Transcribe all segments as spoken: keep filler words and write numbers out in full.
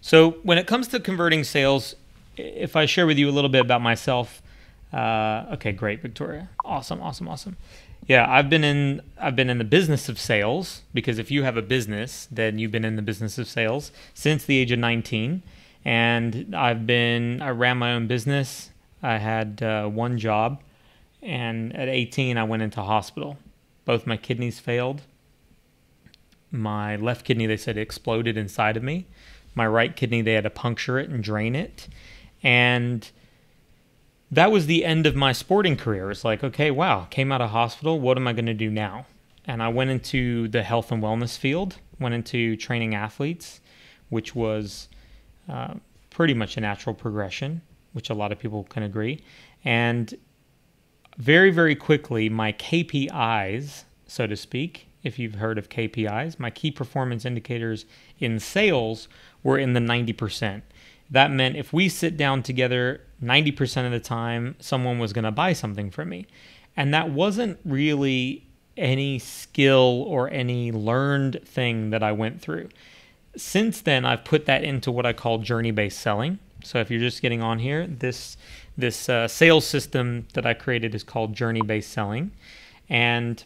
So when it comes to converting sales, if I share with you a little bit about myself, uh, okay, great, Victoria. Awesome, awesome, awesome. Yeah, I've been in I've been in the business of sales, because if you have a business, then you've been in the business of sales since the age of nineteen. And I've been I ran my own business. I had uh, one job, and at eighteen I went into hospital. Both my kidneys failed. My left kidney, they said, exploded inside of me. My right kidney, they had to puncture it and drain it. And that was the end of my sporting career. It's like, okay, wow, came out of hospital. What am I going to do now? And I went into the health and wellness field, went into training athletes, which was uh, pretty much a natural progression, which a lot of people can agree. And very, very quickly, my K P Is, so to speak, if you've heard of K P Is, my key performance indicators in sales were in the ninety percent. That meant if we sit down together ninety percent of the time, someone was going to buy something from me. And that wasn't really any skill or any learned thing that I went through. Since then, I've put that into what I call journey based selling. So if you're just getting on here, this this uh, sales system that I created is called Journey Based Selling. And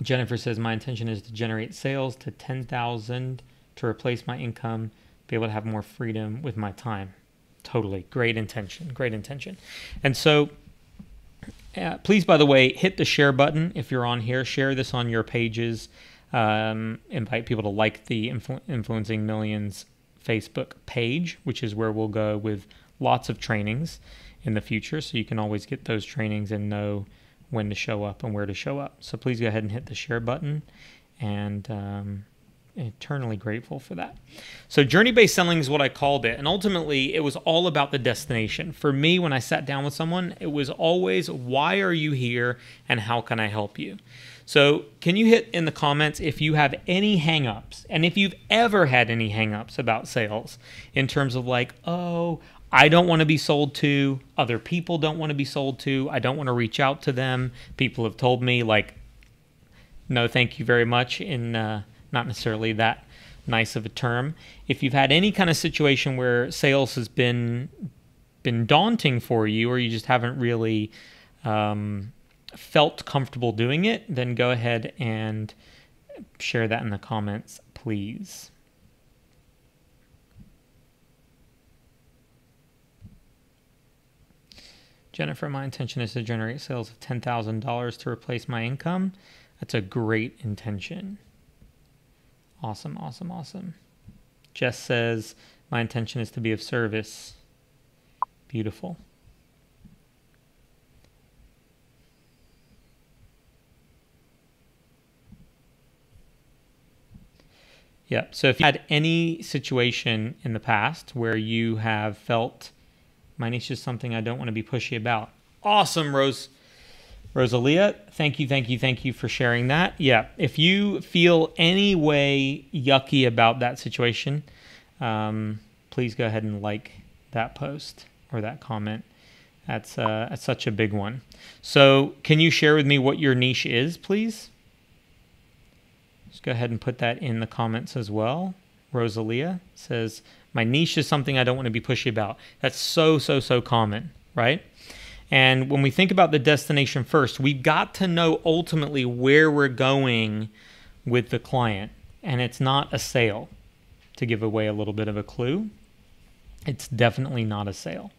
Jennifer says, my intention is to generate sales to ten thousand to replace my income, be able to have more freedom with my time. Totally. Great intention. Great intention. And so uh, please, by the way, hit the share button if you're on here. Share this on your pages. Um, invite people to like the Influ- Influencing Millions Facebook page, which is where we'll go with lots of trainings in the future. So you can always get those trainings and know when to show up and where to show up. So please go ahead and hit the share button, and um, eternally grateful for that. So journey-based selling is what I called it. And ultimately, it was all about the destination. For me, when I sat down with someone, it was always, why are you here and how can I help you? So can you hit in the comments if you have any hang-ups, and if you've ever had any hang-ups about sales in terms of like, oh, I don't want to be sold to, other people don't want to be sold to, I don't want to reach out to them. People have told me like, no, thank you very much, in uh, not necessarily that nice of a term. If you've had any kind of situation where sales has been been daunting for you, or you just haven't really um, felt comfortable doing it, then go ahead and share that in the comments, please. Jennifer, my intention is to generate sales of ten thousand dollars to replace my income. That's a great intention. Awesome, awesome, awesome. Jess says, my intention is to be of service. Beautiful. Yeah, so if you had any situation in the past where you have felt, my niche is something I don't want to be pushy about. Awesome, Rose. Rosalia, thank you, thank you, thank you for sharing that. Yeah, if you feel any way yucky about that situation, um, please go ahead and like that post or that comment. That's, uh, that's such a big one. So can you share with me what your niche is, please? Just go ahead and put that in the comments as well. Rosalia says, my niche is something I don't want to be pushy about. That's so, so, so common, right? And when we think about the destination first, we've got to know ultimately where we're going with the client. And it's not a sale, to give away a little bit of a clue. It's definitely not a sale.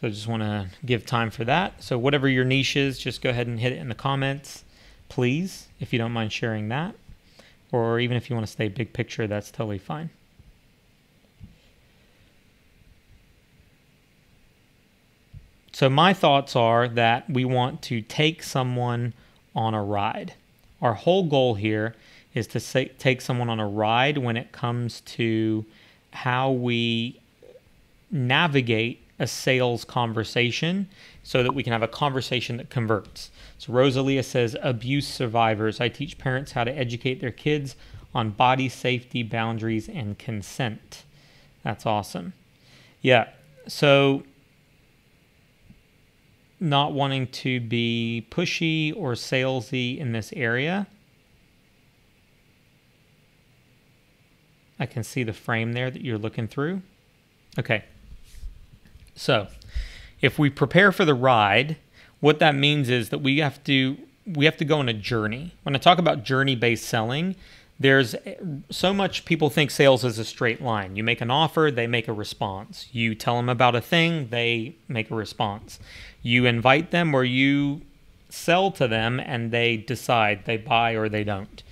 So I just want to give time for that. So whatever your niche is, just go ahead and hit it in the comments, please, if you don't mind sharing that. Or even if you want to stay big picture, that's totally fine. So my thoughts are that we want to take someone on a ride. Our whole goal here is to say, take someone on a ride when it comes to how we navigate a sales conversation, so that we can have a conversation that converts. So Rosalia says, abuse survivors. I teach parents how to educate their kids on body safety, boundaries, and consent. That's awesome. Yeah, so not wanting to be pushy or salesy in this area. I can see the frame there that you're looking through. Okay. So if we prepare for the ride, what that means is that we have to we have to go on a journey. When I talk about journey-based selling, there's so much people think sales is a straight line. You make an offer, they make a response. You tell them about a thing, they make a response. You invite them or you sell to them and they decide, they buy or they don't.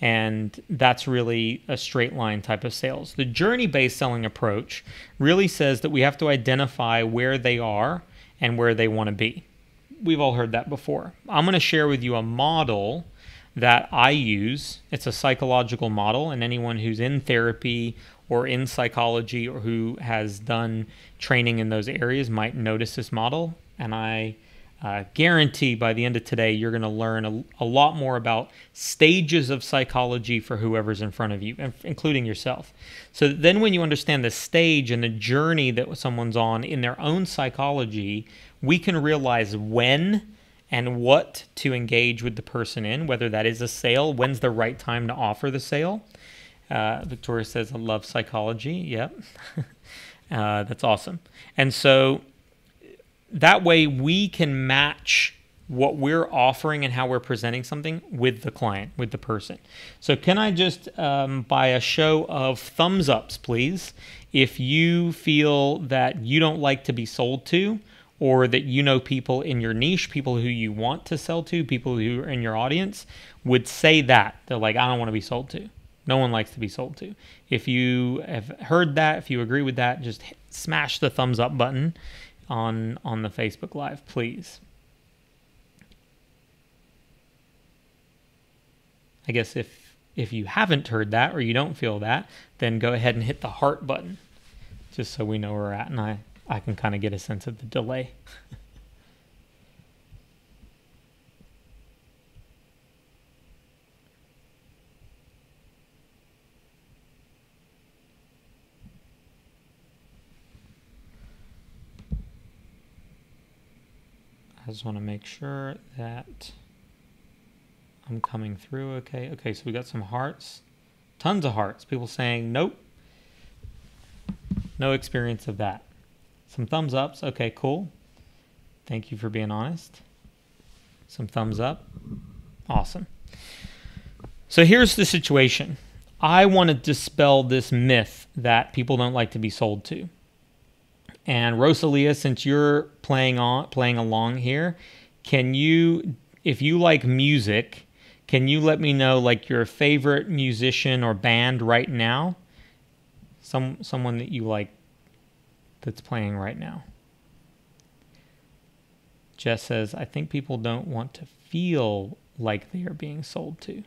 And that's really a straight line type of sales. The journey-based selling approach really says that we have to identify where they are and where they want to be. We've all heard that before. I'm going to share with you a model that I use. It's a psychological model, and anyone who's in therapy or in psychology or who has done training in those areas might notice this model. And I Uh, guarantee by the end of today, you're going to learn a, a lot more about stages of psychology for whoever's in front of you, including yourself. So then when you understand the stage and the journey that someone's on in their own psychology, we can realize when and what to engage with the person in, whether that is a sale, when's the right time to offer the sale. Uh, Victoria says, I love psychology. Yep. uh, that's awesome. And so that way we can match what we're offering and how we're presenting something with the client, with the person. So can I just um, buy a show of thumbs ups, please, if you feel that you don't like to be sold to, or that you know people in your niche, people who you want to sell to, people who are in your audience would say that. They're like, I don't want to be sold to. No one likes to be sold to. If you have heard that, if you agree with that, just hit, smash the thumbs up button on on the Facebook Live, please. I guess if if you haven't heard that or you don't feel that, then go ahead and hit the heart button just so we know where we're at, and I, I can kind of get a sense of the delay. I just want to make sure that I'm coming through okay. Okay, so we got some hearts. Tons of hearts. People saying, nope. No experience of that. Some thumbs ups. Okay, cool. Thank you for being honest. Some thumbs up. Awesome. So here's the situation. I want to dispel this myth that people don't like to be sold to. And Rosalia, since you're playing on playing along here, can you, if you like music, can you let me know like your favorite musician or band right now? Some someone that you like that's playing right now. Jess says, I think people don't want to feel like they are being sold to.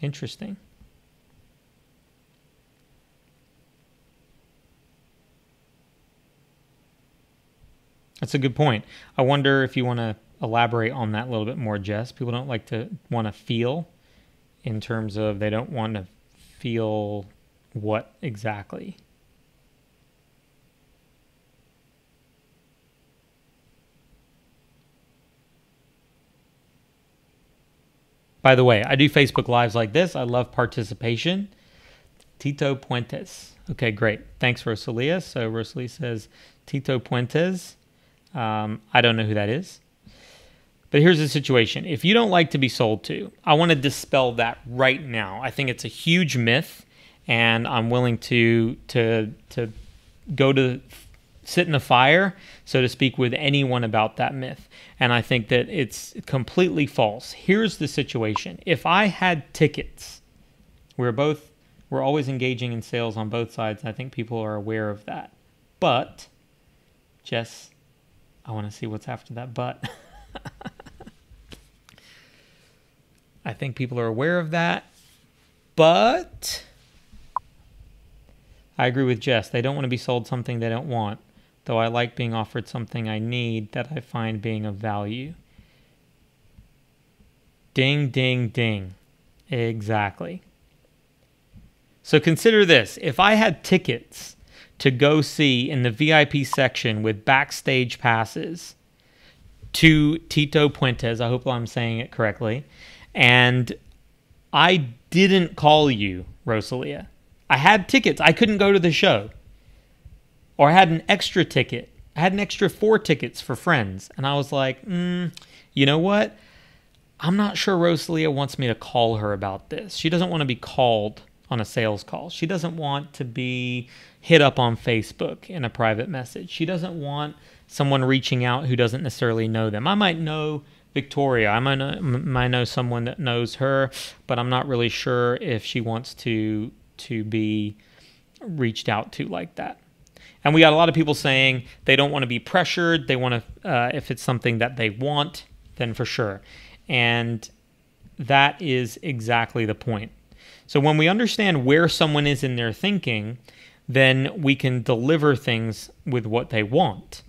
Interesting. That's a good point. I wonder if you want to elaborate on that a little bit more, Jess. People don't like to want to feel in terms of they don't want to feel what exactly? By the way, I do Facebook Lives like this. I love participation. Tito Puentes. Okay, great. Thanks, Rosalia. So Rosalia says Tito Puentes. Um, I don't know who that is, but here's the situation. If you don't like to be sold to, I want to dispel that right now. I think it's a huge myth, and I'm willing to, to, to go to sit in the fire, so to speak, with anyone about that myth. And I think that it's completely false. Here's the situation. If I had tickets, we're both, we're always engaging in sales on both sides. I think people are aware of that, but Jess, I want to see what's after that, but I think people are aware of that, but I agree with Jess. They don't want to be sold something they don't want, though I like being offered something I need that I find being of value. Ding, ding, ding. Exactly. So consider this. If I had tickets to go see in the V I P section with backstage passes to Tito Puentes, I hope I'm saying it correctly, and I didn't call you Rosalia. I had tickets. I couldn't go to the show. Or I had an extra ticket. I had an extra four tickets for friends. And I was like, mm, you know what? I'm not sure Rosalia wants me to call her about this. She doesn't want to be called on a sales call. She doesn't want to be hit up on Facebook in a private message. She doesn't want someone reaching out who doesn't necessarily know them. I might know Victoria. I might know, might know someone that knows her, but I'm not really sure if she wants to to be reached out to like that. And we got a lot of people saying they don't want to be pressured. They want to, uh, if it's something that they want, then for sure. And that is exactly the point. So when we understand where someone is in their thinking, then we can deliver things with what they want.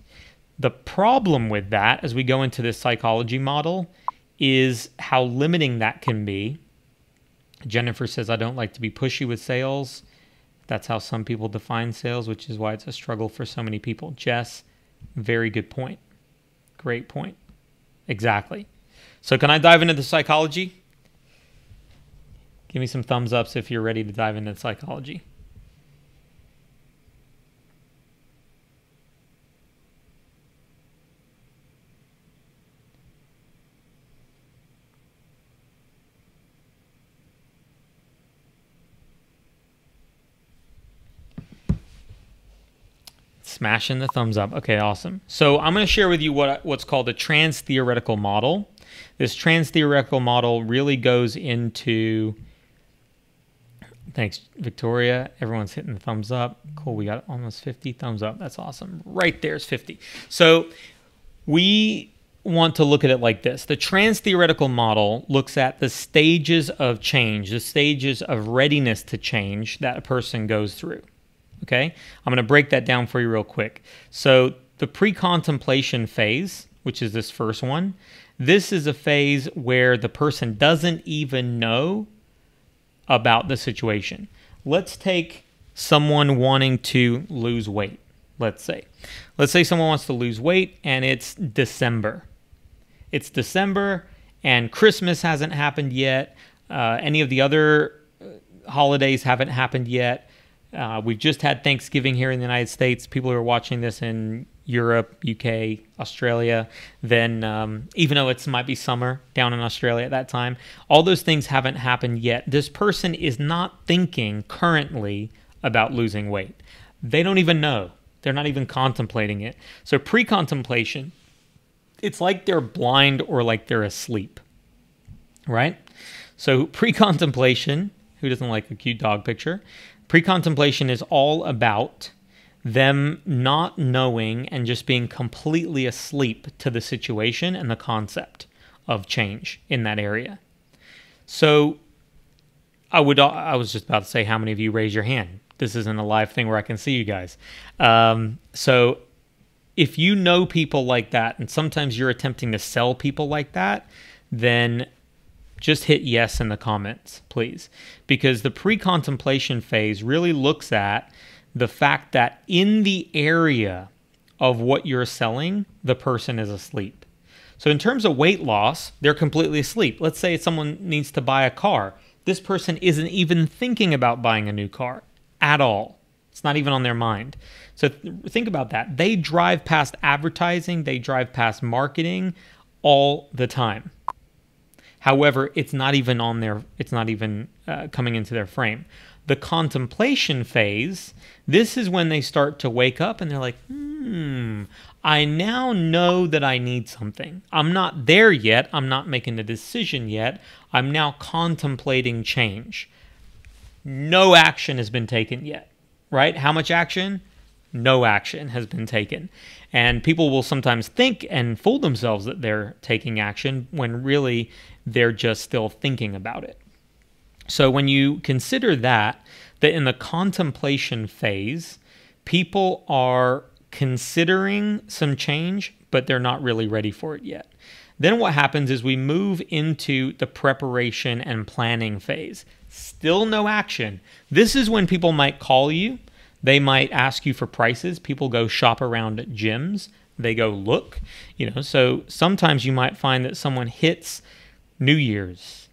The problem with that, as we go into this psychology model, is how limiting that can be. Jennifer says, I don't like to be pushy with sales. That's how some people define sales, which is why it's a struggle for so many people. Jess, very good point. Great point. Exactly. So can I dive into the psychology? Give me some thumbs ups if you're ready to dive into psychology. Smashing the thumbs up. Okay, awesome. So I'm going to share with you what what's called a trans-theoretical model. This trans-theoretical model really goes into... Thanks, Victoria. Everyone's hitting the thumbs up. Cool, we got almost fifty thumbs up. That's awesome. Right there is fifty. So we want to look at it like this. The trans-theoretical model looks at the stages of change, the stages of readiness to change that a person goes through. Okay, I'm going to break that down for you real quick. So the pre-contemplation phase, which is this first one, this is a phase where the person doesn't even know about the situation. Let's take someone wanting to lose weight, let's say. Let's say someone wants to lose weight and it's December. It's December and Christmas hasn't happened yet. Uh, any of the other holidays haven't happened yet. Uh, we've just had Thanksgiving here in the United States. People who are watching this in Europe, U K, Australia, then um, even though it might be summer down in Australia at that time, all those things haven't happened yet. This person is not thinking currently about losing weight. They don't even know. They're not even contemplating it. So pre-contemplation, it's like they're blind or like they're asleep, right? So pre-contemplation, who doesn't like a cute dog picture? Pre-contemplation is all about them not knowing and just being completely asleep to the situation and the concept of change in that area. So I would, I was just about to say, how many of you raise your hand? This isn't a live thing where I can see you guys. Um, so if you know people like that, and sometimes you're attempting to sell people like that, then just hit yes in the comments, please. Because the pre-contemplation phase really looks at the fact that in the area of what you're selling, the person is asleep. So in terms of weight loss, they're completely asleep. Let's say someone needs to buy a car. This person isn't even thinking about buying a new car at all. It's not even on their mind. So th- think about that. They drive past advertising. They drive past marketing all the time. However, it's not even on their, it's not even uh, coming into their frame. The contemplation phase, this is when they start to wake up and they're like, hmm, I now know that I need something. I'm not there yet. I'm not making a decision yet. I'm now contemplating change. No action has been taken yet, right? How much action? No action has been taken. And people will sometimes think and fool themselves that they're taking action when really they're just still thinking about it. So when you consider that, that in the contemplation phase, people are considering some change, but they're not really ready for it yet. Then what happens is we move into the preparation and planning phase. Still no action. This is when people might call you. They might ask you for prices. People go shop around at gyms. They go look, you know. So sometimes you might find that someone hits New Year's,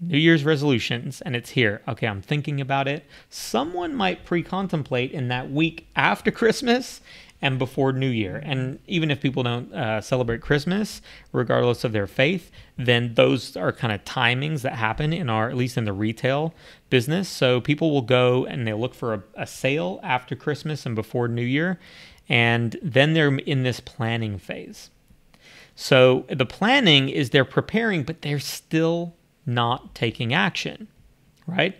New Year's resolutions, and it's here. Okay, I'm thinking about it. Someone might pre-contemplate in that week after Christmas and before New Year. And even if people don't uh, celebrate Christmas, regardless of their faith, then those are kind of timings that happen in our, at least in the retail business. So people will go and they look for a, a sale after Christmas and before New Year. And then they're in this planning phase. So the planning is they're preparing, but they're still not taking action, right?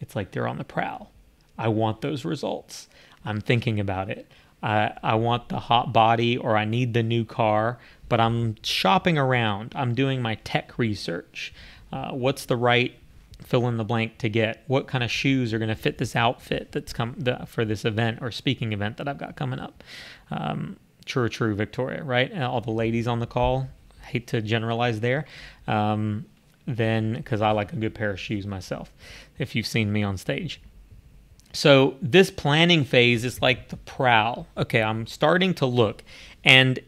It's like they're on the prowl. I want those results. I'm thinking about it. Uh, I want the hot body, or I need the new car, but I'm shopping around. I'm doing my tech research. Uh, what's the right fill in the blank to get? What kind of shoes are going to fit this outfit that's come the, for this event or speaking event that I've got coming up? Um, true, true, Victoria, right? And all the ladies on the call, hate to generalize there. Um, then, because I like a good pair of shoes myself, if you've seen me on stage. So this planning phase is like the prowl. Okay, I'm starting to look, and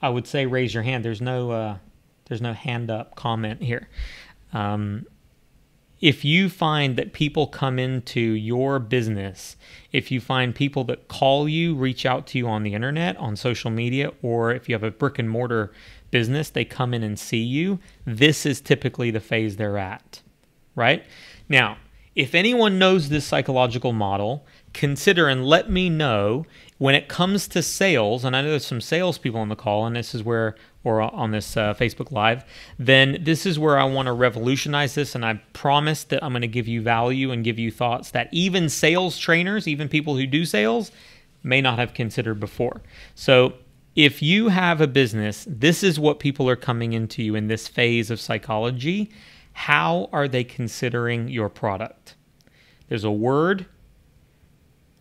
I would say raise your hand. There's no, uh, there's no hand up comment here. Um, if you find that people come into your business, if you find people that call you, reach out to you on the internet, on social media, or if you have a brick and mortar business, they come in and see you, this is typically the phase they're at, right? Now, if anyone knows this psychological model, consider and let me know when it comes to sales, and I know there's some salespeople on the call, and this is where, or on this uh, Facebook Live, then this is where I want to revolutionize this, and I promise that I'm going to give you value and give you thoughts that even sales trainers, even people who do sales, may not have considered before. So if you have a business, this is what people are coming into you in this phase of psychology. How are they considering your product? There's a word,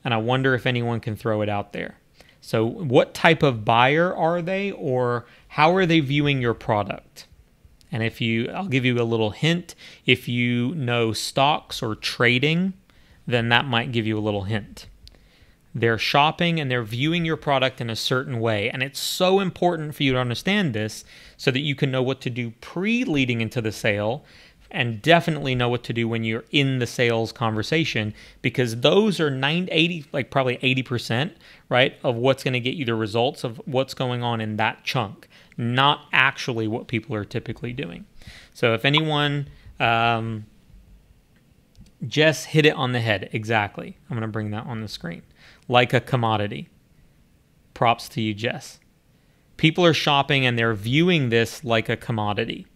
and I wonder if anyone can throw it out there. So what type of buyer are they, or how are they viewing your product? And if you, I'll give you a little hint. If you know stocks or trading, then that might give you a little hint. They're shopping and they're viewing your product in a certain way. And it's so important for you to understand this so that you can know what to do pre-leading into the sale, and definitely know what to do when you're in the sales conversation, because those are ninety, eighty, like probably eighty percent, right, of what's going to get you the results of what's going on in that chunk, not actually what people are typically doing. So if anyone... Um, Jess hit it on the head. Exactly. I'm going to bring that on the screen. Like a commodity. Props to you, Jess. People are shopping and they're viewing this like a commodity.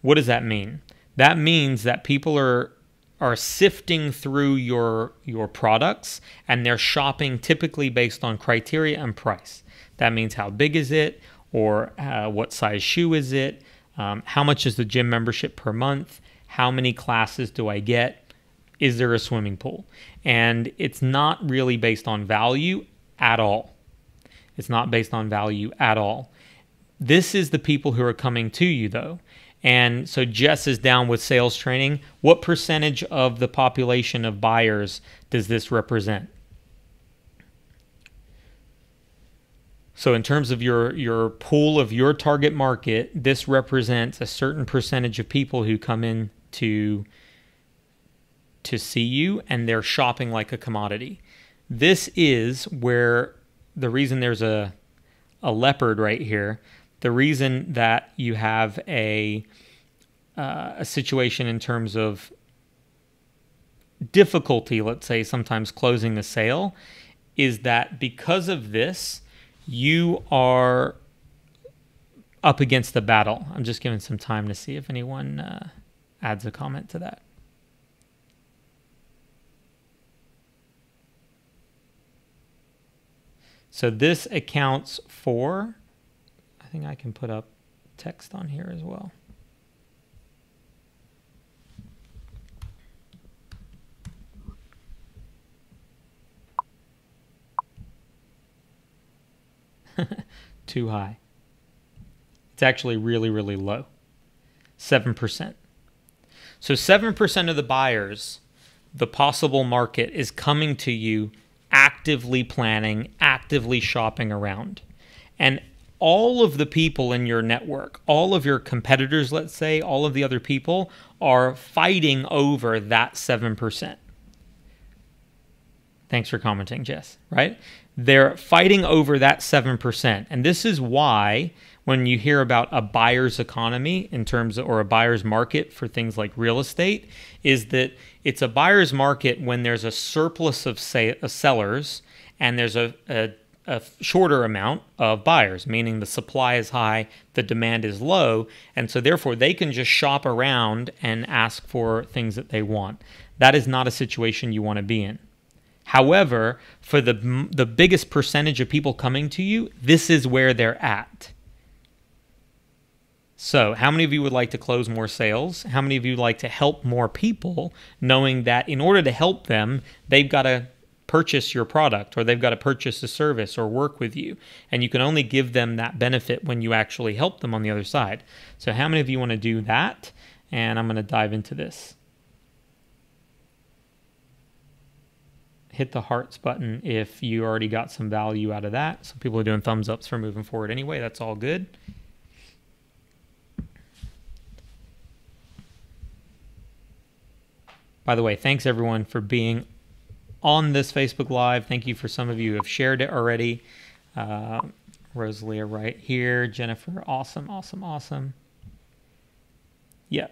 What does that mean? That means that people are are sifting through your your products, and they're shopping typically based on criteria and price. That means how big is it, or uh, what size shoe is it, um, how much is the gym membership per month, how many classes do I get, is there a swimming pool? And it's not really based on value at all. It's not based on value at all. This is the people who are coming to you, though. And so Jess is down with sales training. What percentage of the population of buyers does this represent? So in terms of your, your pool of your target market, this represents a certain percentage of people who come in to to see you, and they're shopping like a commodity. This is where the reason there's a, a leopard right here, the reason that you have a, uh, a situation in terms of difficulty, let's say sometimes closing the sale, is that because of this, you are up against the battle. I'm just giving some time to see if anyone uh, adds a comment to that. So this accounts for, I think I can put up text on here as well. Too high. It's actually really, really low. seven percent. So seven percent of the buyers, the possible market, is coming to you actively planning, actively shopping around. And all of the people in your network, all of your competitors, let's say, all of the other people are fighting over that seven percent. Thanks for commenting, Jess, right? They're fighting over that seven percent. And this is why when you hear about a buyer's economy in terms of, or a buyer's market for things like real estate, is that it's a buyer's market when there's a surplus of say, uh, sellers and there's a, a, a shorter amount of buyers, meaning the supply is high, the demand is low. And so therefore they can just shop around and ask for things that they want. That is not a situation you want to be in. However, for the, the biggest percentage of people coming to you, this is where they're at. So how many of you would like to close more sales? How many of you would like to help more people, knowing that in order to help them, they've got to purchase your product or they've got to purchase a service or work with you. And you can only give them that benefit when you actually help them on the other side. So how many of you want to do that? And I'm going to dive into this. Hit the hearts button if you already got some value out of that. Some people are doing thumbs ups for moving forward anyway. That's all good. By the way, thanks everyone for being on this Facebook Live. Thank you for some of you who have shared it already. Uh, Rosalia right here. Jennifer, awesome, awesome, awesome. Yep.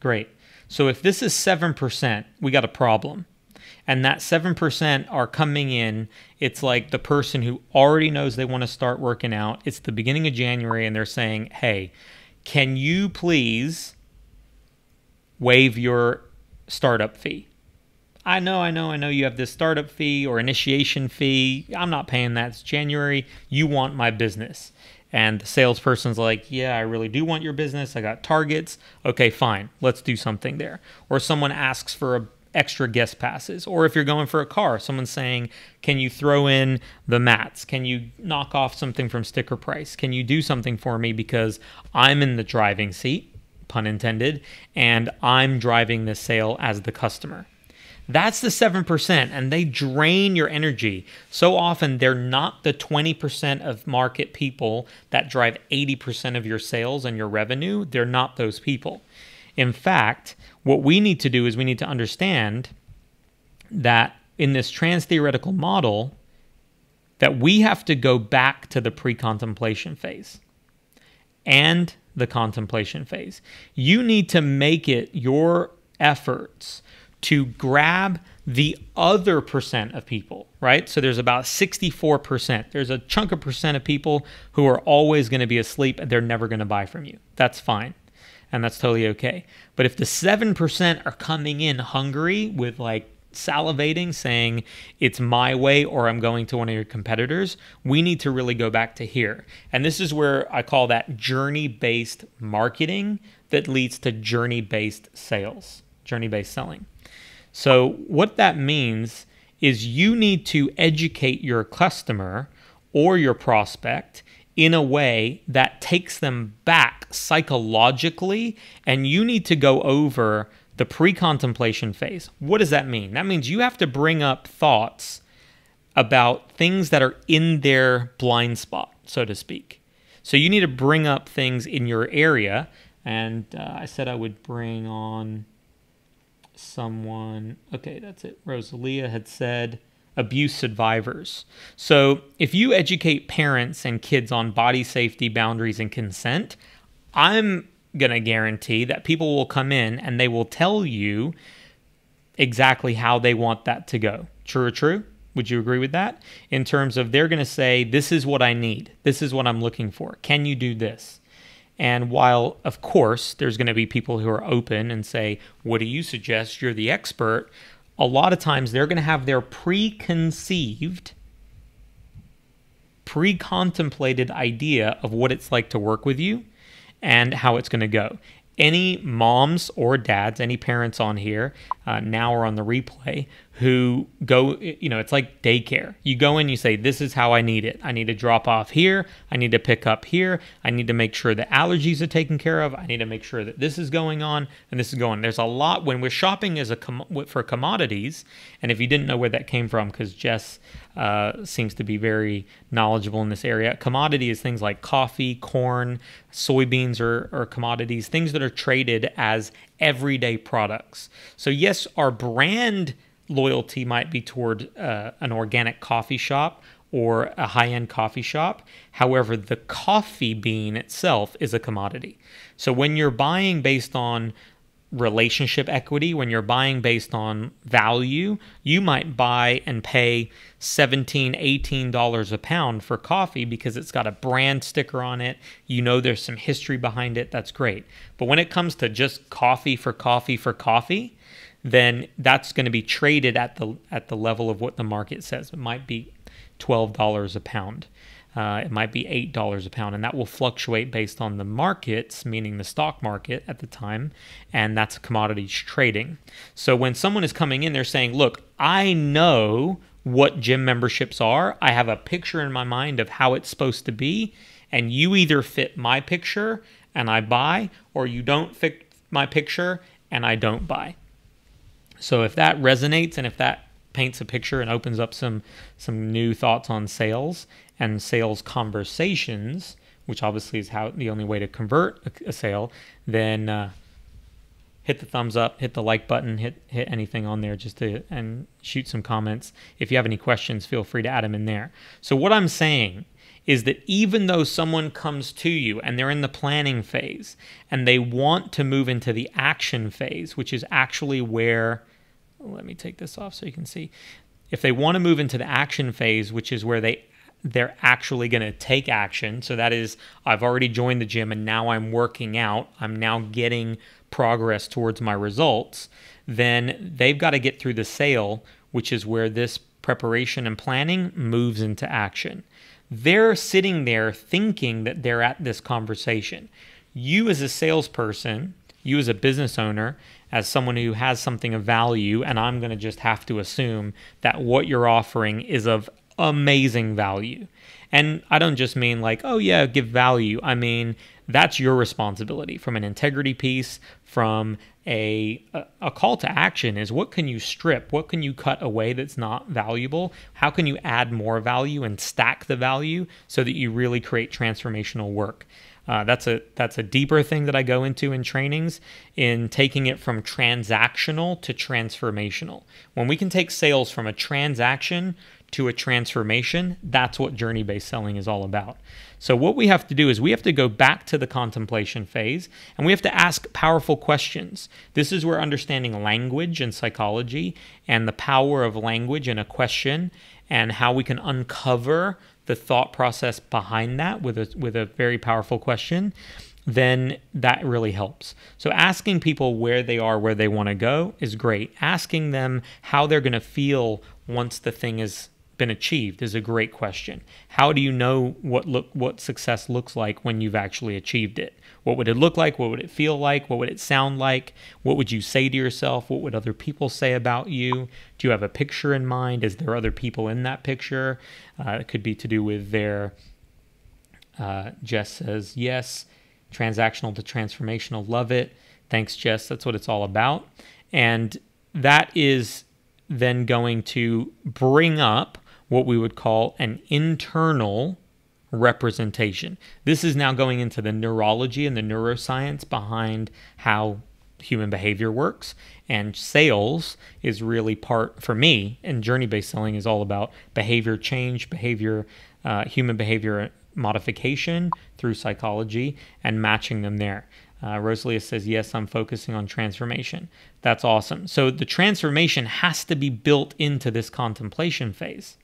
Great. So if this is seven percent, we got a problem. And that seven percent are coming in. It's like the person who already knows they want to start working out. It's the beginning of January and they're saying, hey, can you please waive your startup fee? I know, I know, I know you have this startup fee or initiation fee. I'm not paying that. It's January. You want my business. And the salesperson's like, yeah, I really do want your business. I got targets. Okay, fine. Let's do something there. Or someone asks for a, extra guest passes. Or if you're going for a car, someone's saying, can you throw in the mats? Can you knock off something from sticker price? Can you do something for me because I'm in the driving seat, pun intended, and I'm driving this sale as the customer. That's the seven percent, and they drain your energy. So often, they're not the twenty percent of market people that drive eighty percent of your sales and your revenue. They're not those people. In fact, what we need to do is we need to understand that in this trans-theoretical model, that we have to go back to the pre-contemplation phase and the contemplation phase. You need to make it your efforts to grab the other percent of people, right? So there's about sixty-four percent. There's a chunk of percent of people who are always going to be asleep and they're never going to buy from you. That's fine. And that's totally okay. But if the seven percent are coming in hungry with like salivating, saying it's my way or I'm going to one of your competitors, we need to really go back to here. And this is where I call that journey-based marketing that leads to journey-based sales, journey-based selling. So what that means is you need to educate your customer or your prospect in a way that takes them back psychologically, and you need to go over the pre-contemplation phase. What does that mean? That means you have to bring up thoughts about things that are in their blind spot, so to speak. So you need to bring up things in your area, and uh, I said I would bring on someone, okay, that's it. Rosalia had said abuse survivors. So if you educate parents and kids on body safety, boundaries, and consent, I'm going to guarantee that people will come in and they will tell you exactly how they want that to go. True or true? Would you agree with that? In terms of they're going to say, this is what I need. This is what I'm looking for. Can you do this? And while, of course, there's going to be people who are open and say, what do you suggest? You're the expert. A lot of times they're going to have their preconceived, pre-contemplated idea of what it's like to work with you and how it's going to go. Any moms or dads, any parents on here uh, now or on the replay who go, you know, it's like daycare. You go in, you say, this is how I need it. I need to drop off here. I need to pick up here. I need to make sure the allergies are taken care of. I need to make sure that this is going on and this is going. There's a lot when we're shopping as a com- for commodities. And if you didn't know where that came from, because Jess uh, seems to be very knowledgeable in this area, commodity is things like coffee, corn, soybeans are, are commodities, things that are traded as everyday products. So yes, our brand loyalty might be toward uh, an organic coffee shop or a high-end coffee shop. However, the coffee bean itself is a commodity. So when you're buying based on relationship equity, when you're buying based on value, you might buy and pay seventeen dollars, eighteen dollars a pound for coffee because it's got a brand sticker on it. You know there's some history behind it. That's great. But when it comes to just coffee for coffee for coffee, then that's going to be traded at the at the level of what the market says. It might be twelve dollars a pound. Uh, it might be eight dollars a pound, and that will fluctuate based on the markets, meaning the stock market at the time, and that's commodities trading. So when someone is coming in, they're saying, look, I know what gym memberships are. I have a picture in my mind of how it's supposed to be, and you either fit my picture and I buy, or you don't fit my picture and I don't buy. So if that resonates and if that paints a picture and opens up some some new thoughts on sales and sales conversations, which obviously is how the only way to convert a, a sale, then uh, hit the thumbs up, hit the like button, hit hit anything on there just to and shoot some comments. If you have any questions, feel free to add them in there. So what I'm saying is that even though someone comes to you and they're in the planning phase and they want to move into the action phase, which is actually where, let me take this off so you can see, if they want to move into the action phase, which is where they, they're actually going to take action. So that is, I've already joined the gym and now I'm working out, I'm now getting progress towards my results, then they've got to get through the sale, which is where this preparation and planning moves into action. They're sitting there thinking that they're at this conversation. You as a salesperson, you as a business owner, as someone who has something of value, and I'm going to just have to assume that what you're offering is of amazing value. And I don't just mean like, oh yeah, give value. I mean, that's your responsibility from an integrity piece, from a, a a call to action is what can you strip? What can you cut away that's not valuable? How can you add more value and stack the value so that you really create transformational work? Uh, that's a that's a deeper thing that I go into in trainings, in taking it from transactional to transformational. When we can take sales from a transaction to a transformation, that's what journey-based selling is all about. So what we have to do is we have to go back to the contemplation phase, and we have to ask powerful questions. This is where understanding language and psychology and the power of language in a question and how we can uncover the thought process behind that with a, with a very powerful question, then that really helps. So asking people where they are, where they want to go is great. Asking them how they're going to feel once the thing is been achieved is a great question. How do you know what look what success looks like when you've actually achieved it? What would it look like? What would it feel like? What would it sound like? What would you say to yourself? What would other people say about you? Do you have a picture in mind? Is there other people in that picture? Uh, it could be to do with their, uh, Jess says, yes, transactional to transformational, love it. Thanks, Jess, that's what it's all about. And that is then going to bring up what we would call an internal representation. This is now going into the neurology and the neuroscience behind how human behavior works, and sales is really part, for me, and journey-based selling is all about behavior change, behavior, uh, human behavior modification through psychology and matching them there. Uh, Rosalia says, yes, I'm focusing on transformation. That's awesome. So the transformation has to be built into this contemplation phase.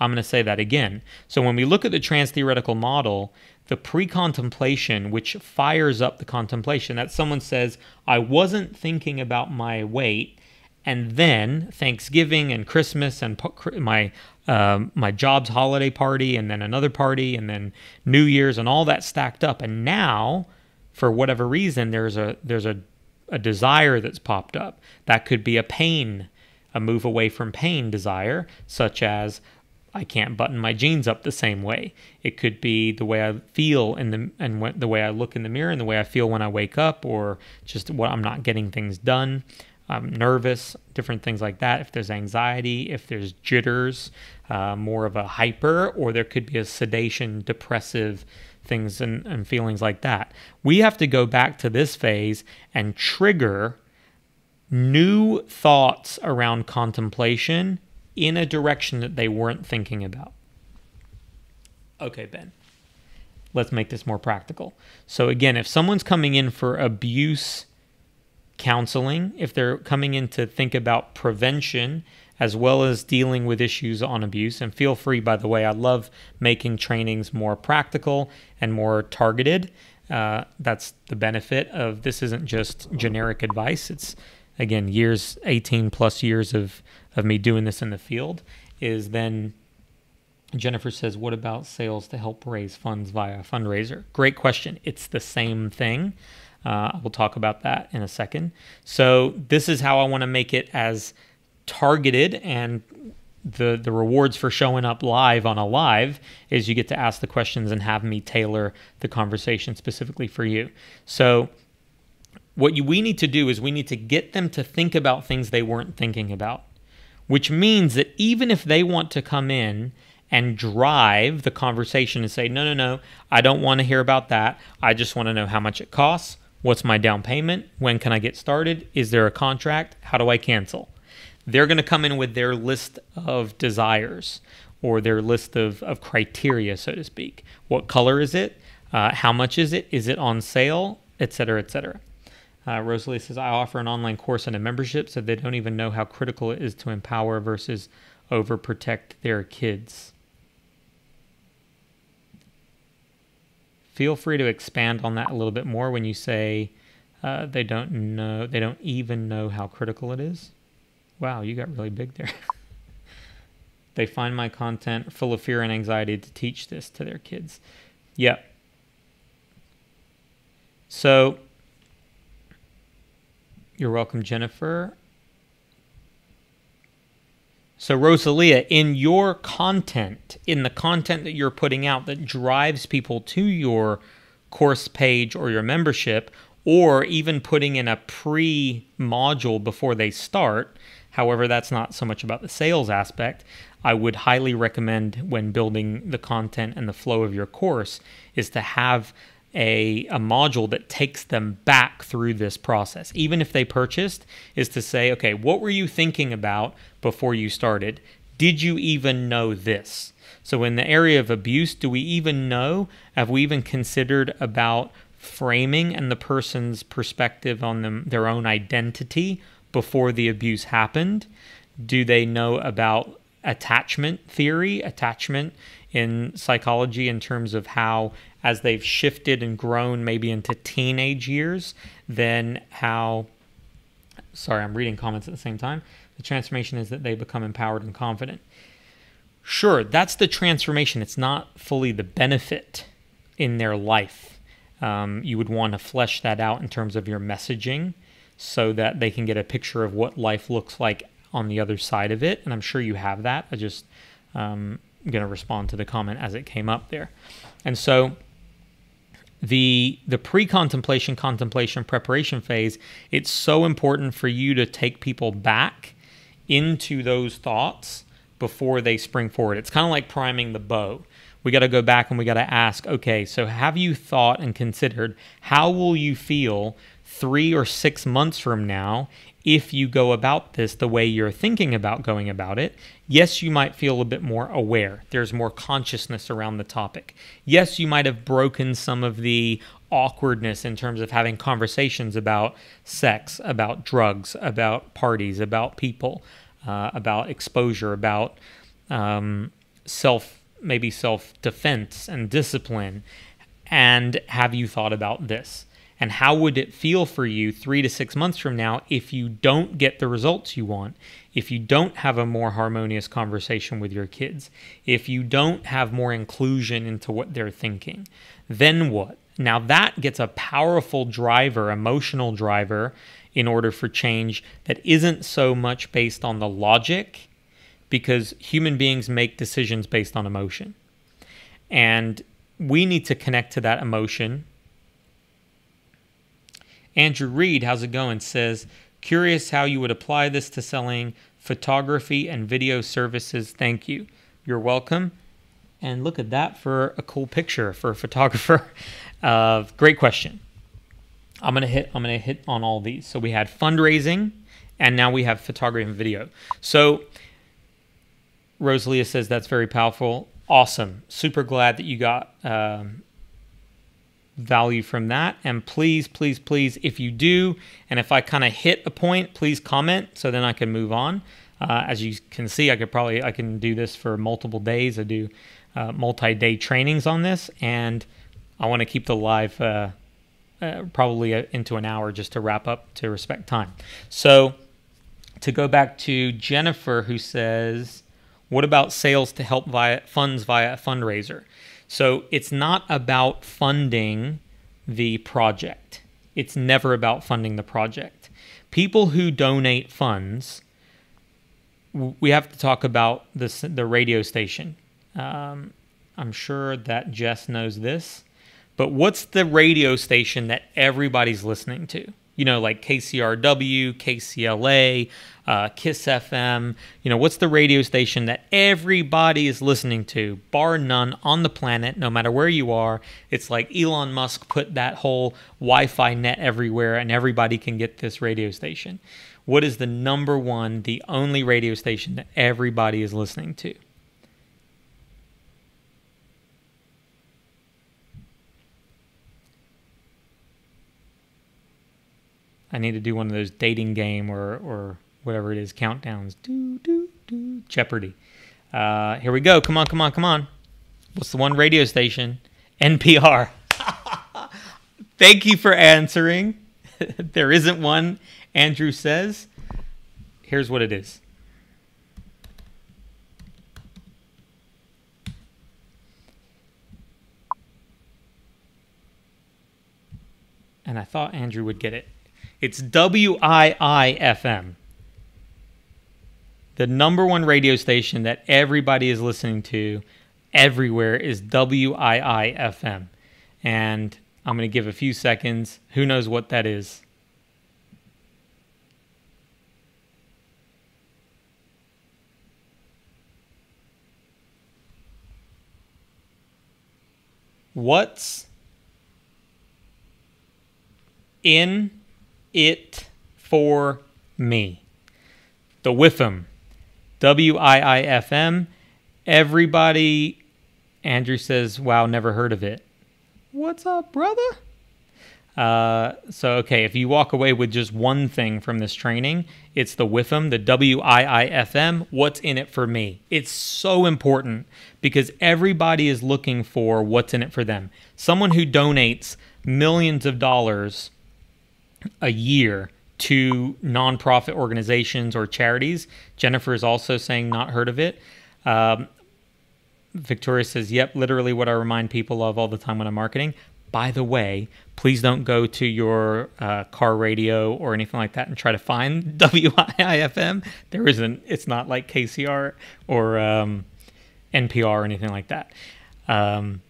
I'm going to say that again. So when we look at the trans-theoretical model, the pre-contemplation, which fires up the contemplation, that someone says, I wasn't thinking about my weight, and then Thanksgiving and Christmas and my um, my job's holiday party, and then another party, and then New Year's, and all that stacked up, and now, for whatever reason, there's a there's a, a desire that's popped up. That could be a pain, a move away from pain desire, such as I can't button my jeans up the same way. It could be the way I feel in the and the way I look in the mirror and the way I feel when I wake up, or just what I'm not getting things done. I'm nervous, different things like that. If there's anxiety, if there's jitters, uh, more of a hyper, or there could be a sedation, depressive things and, and feelings like that. We have to go back to this phase and trigger new thoughts around contemplation in a direction that they weren't thinking about. Okay, Ben, let's make this more practical. So again, if someone's coming in for abuse counseling, if they're coming in to think about prevention as well as dealing with issues on abuse, and feel free, by the way, I love making trainings more practical and more targeted. Uh, that's the benefit of this isn't just generic advice. It's, again, years, eighteen plus years of, of me doing this in the field. Is then Jennifer says, what about sales to help raise funds via a fundraiser? Great question. It's the same thing. Uh, we'll talk about that in a second. So this is how I want to make it as targeted, and the, the rewards for showing up live on a live is you get to ask the questions and have me tailor the conversation specifically for you. So what you, we need to do is we need to get them to think about things they weren't thinking about, which means that even if they want to come in and drive the conversation and say, no, no, no, I don't want to hear about that. I just want to know how much it costs. What's my down payment? When can I get started? Is there a contract? How do I cancel? They're going to come in with their list of desires or their list of, of criteria, so to speak. What color is it? Uh, how much is it? Is it on sale? Et cetera, et cetera. Uh, Rosalie says, I offer an online course and a membership, so they don't even know how critical it is to empower versus overprotect their kids. Feel free to expand on that a little bit more when you say uh, they don't know, they don't even know how critical it is. Wow, you got really big there. They find my content full of fear and anxiety to teach this to their kids. Yep. So you're welcome, Jennifer. So Rosalia, in your content, in the content that you're putting out that drives people to your course page or your membership, or even putting in a pre-module before they start, however, that's not so much about the sales aspect, I would highly recommend when building the content and the flow of your course is to have A, a module that takes them back through this process. Even if they purchased, is to say, okay, what were you thinking about before you started? Did you even know this? So in the area of abuse, do we even know? Have we even considered about framing and the person's perspective on them, their own identity before the abuse happened? Do they know about attachment theory, attachment in psychology in terms of how as they've shifted and grown maybe into teenage years, then how, sorry, I'm reading comments at the same time. The transformation is that they become empowered and confident. Sure, that's the transformation. It's not fully the benefit in their life. Um, you would want to flesh that out in terms of your messaging so that they can get a picture of what life looks like on the other side of it. And I'm sure you have that. I just um, going to respond to the comment as it came up there. And so the the pre-contemplation, contemplation, preparation phase, it's so important for you to take people back into those thoughts before they spring forward. It's kind of like priming the bow. We got to go back and we got to ask, okay, so have you thought and considered how will you feel three or six months from now if you go about this the way you're thinking about going about it? Yes, you might feel a bit more aware. There's more consciousness around the topic. Yes, you might have broken some of the awkwardness in terms of having conversations about sex, about drugs, about parties, about people, uh, about exposure, about um, self, maybe self-defense and discipline. And have you thought about this? And how would it feel for you three to six months from now if you don't get the results you want, if you don't have a more harmonious conversation with your kids, if you don't have more inclusion into what they're thinking? Then what? Now that gets a powerful driver, emotional driver, in order for change that isn't so much based on the logic, because human beings make decisions based on emotion. And we need to connect to that emotion. Andrew Reed, how's it going, says, curious how you would apply this to selling photography and video services. Thank you. You're welcome. And look at that for a cool picture for a photographer. Uh, great question. I'm gonna hit. I'm gonna hit on all these. So we had fundraising, and now we have photography and video. So Rosalia says that's very powerful. Awesome. Super glad that you got um, value from that. And please, please, please, if you do, and if I kind of hit a point, please comment so then I can move on. Uh, as you can see, I could probably I can do this for multiple days. I do uh, multi-day trainings on this, and I want to keep the live. Uh, Uh, probably a, into an hour just to wrap up to respect time. So to go back to Jennifer, who says, what about sales to help via funds via a fundraiser? So it's not about funding the project. It's never about funding the project. People who donate funds, we have to talk about this, the radio station. Um, I'm sure that Jess knows this. But what's the radio station that everybody's listening to? You know, like K C R W, K C L A, uh, KISS F M. You know, what's the radio station that everybody is listening to, bar none, on the planet, no matter where you are? It's like Elon Musk put that whole Wi-Fi net everywhere and everybody can get this radio station. What is the number one, the only radio station that everybody is listening to? I need to do one of those dating game or, or whatever it is, countdowns. Do, do, do. Jeopardy. Uh, here we go. Come on, come on, come on. What's the one radio station? N P R. Thank you for answering. There isn't one, Andrew says. Here's what it is. And I thought Andrew would get it. It's W I I F M, the number one radio station that everybody is listening to everywhere is W I I F M. And I'm going to give a few seconds. Who knows what that is? What's in it for me? The W I I F M, W I I F M. Everybody, Andrew says, wow, never heard of it. What's up, brother? Uh, so, okay, if you walk away with just one thing from this training, it's the W I I F M, the W I I F M, what's in it for me? It's so important because everybody is looking for what's in it for them. Someone who donates millions of dollars a year to nonprofit organizations or charities. Jennifer is also saying not heard of it. Um, Victoria says, yep, literally what I remind people of all the time when I'm marketing. By the way, please don't go to your uh, car radio or anything like that and try to find W I I F M. There isn't, it's not like K C R or um, N P R or anything like that. Um,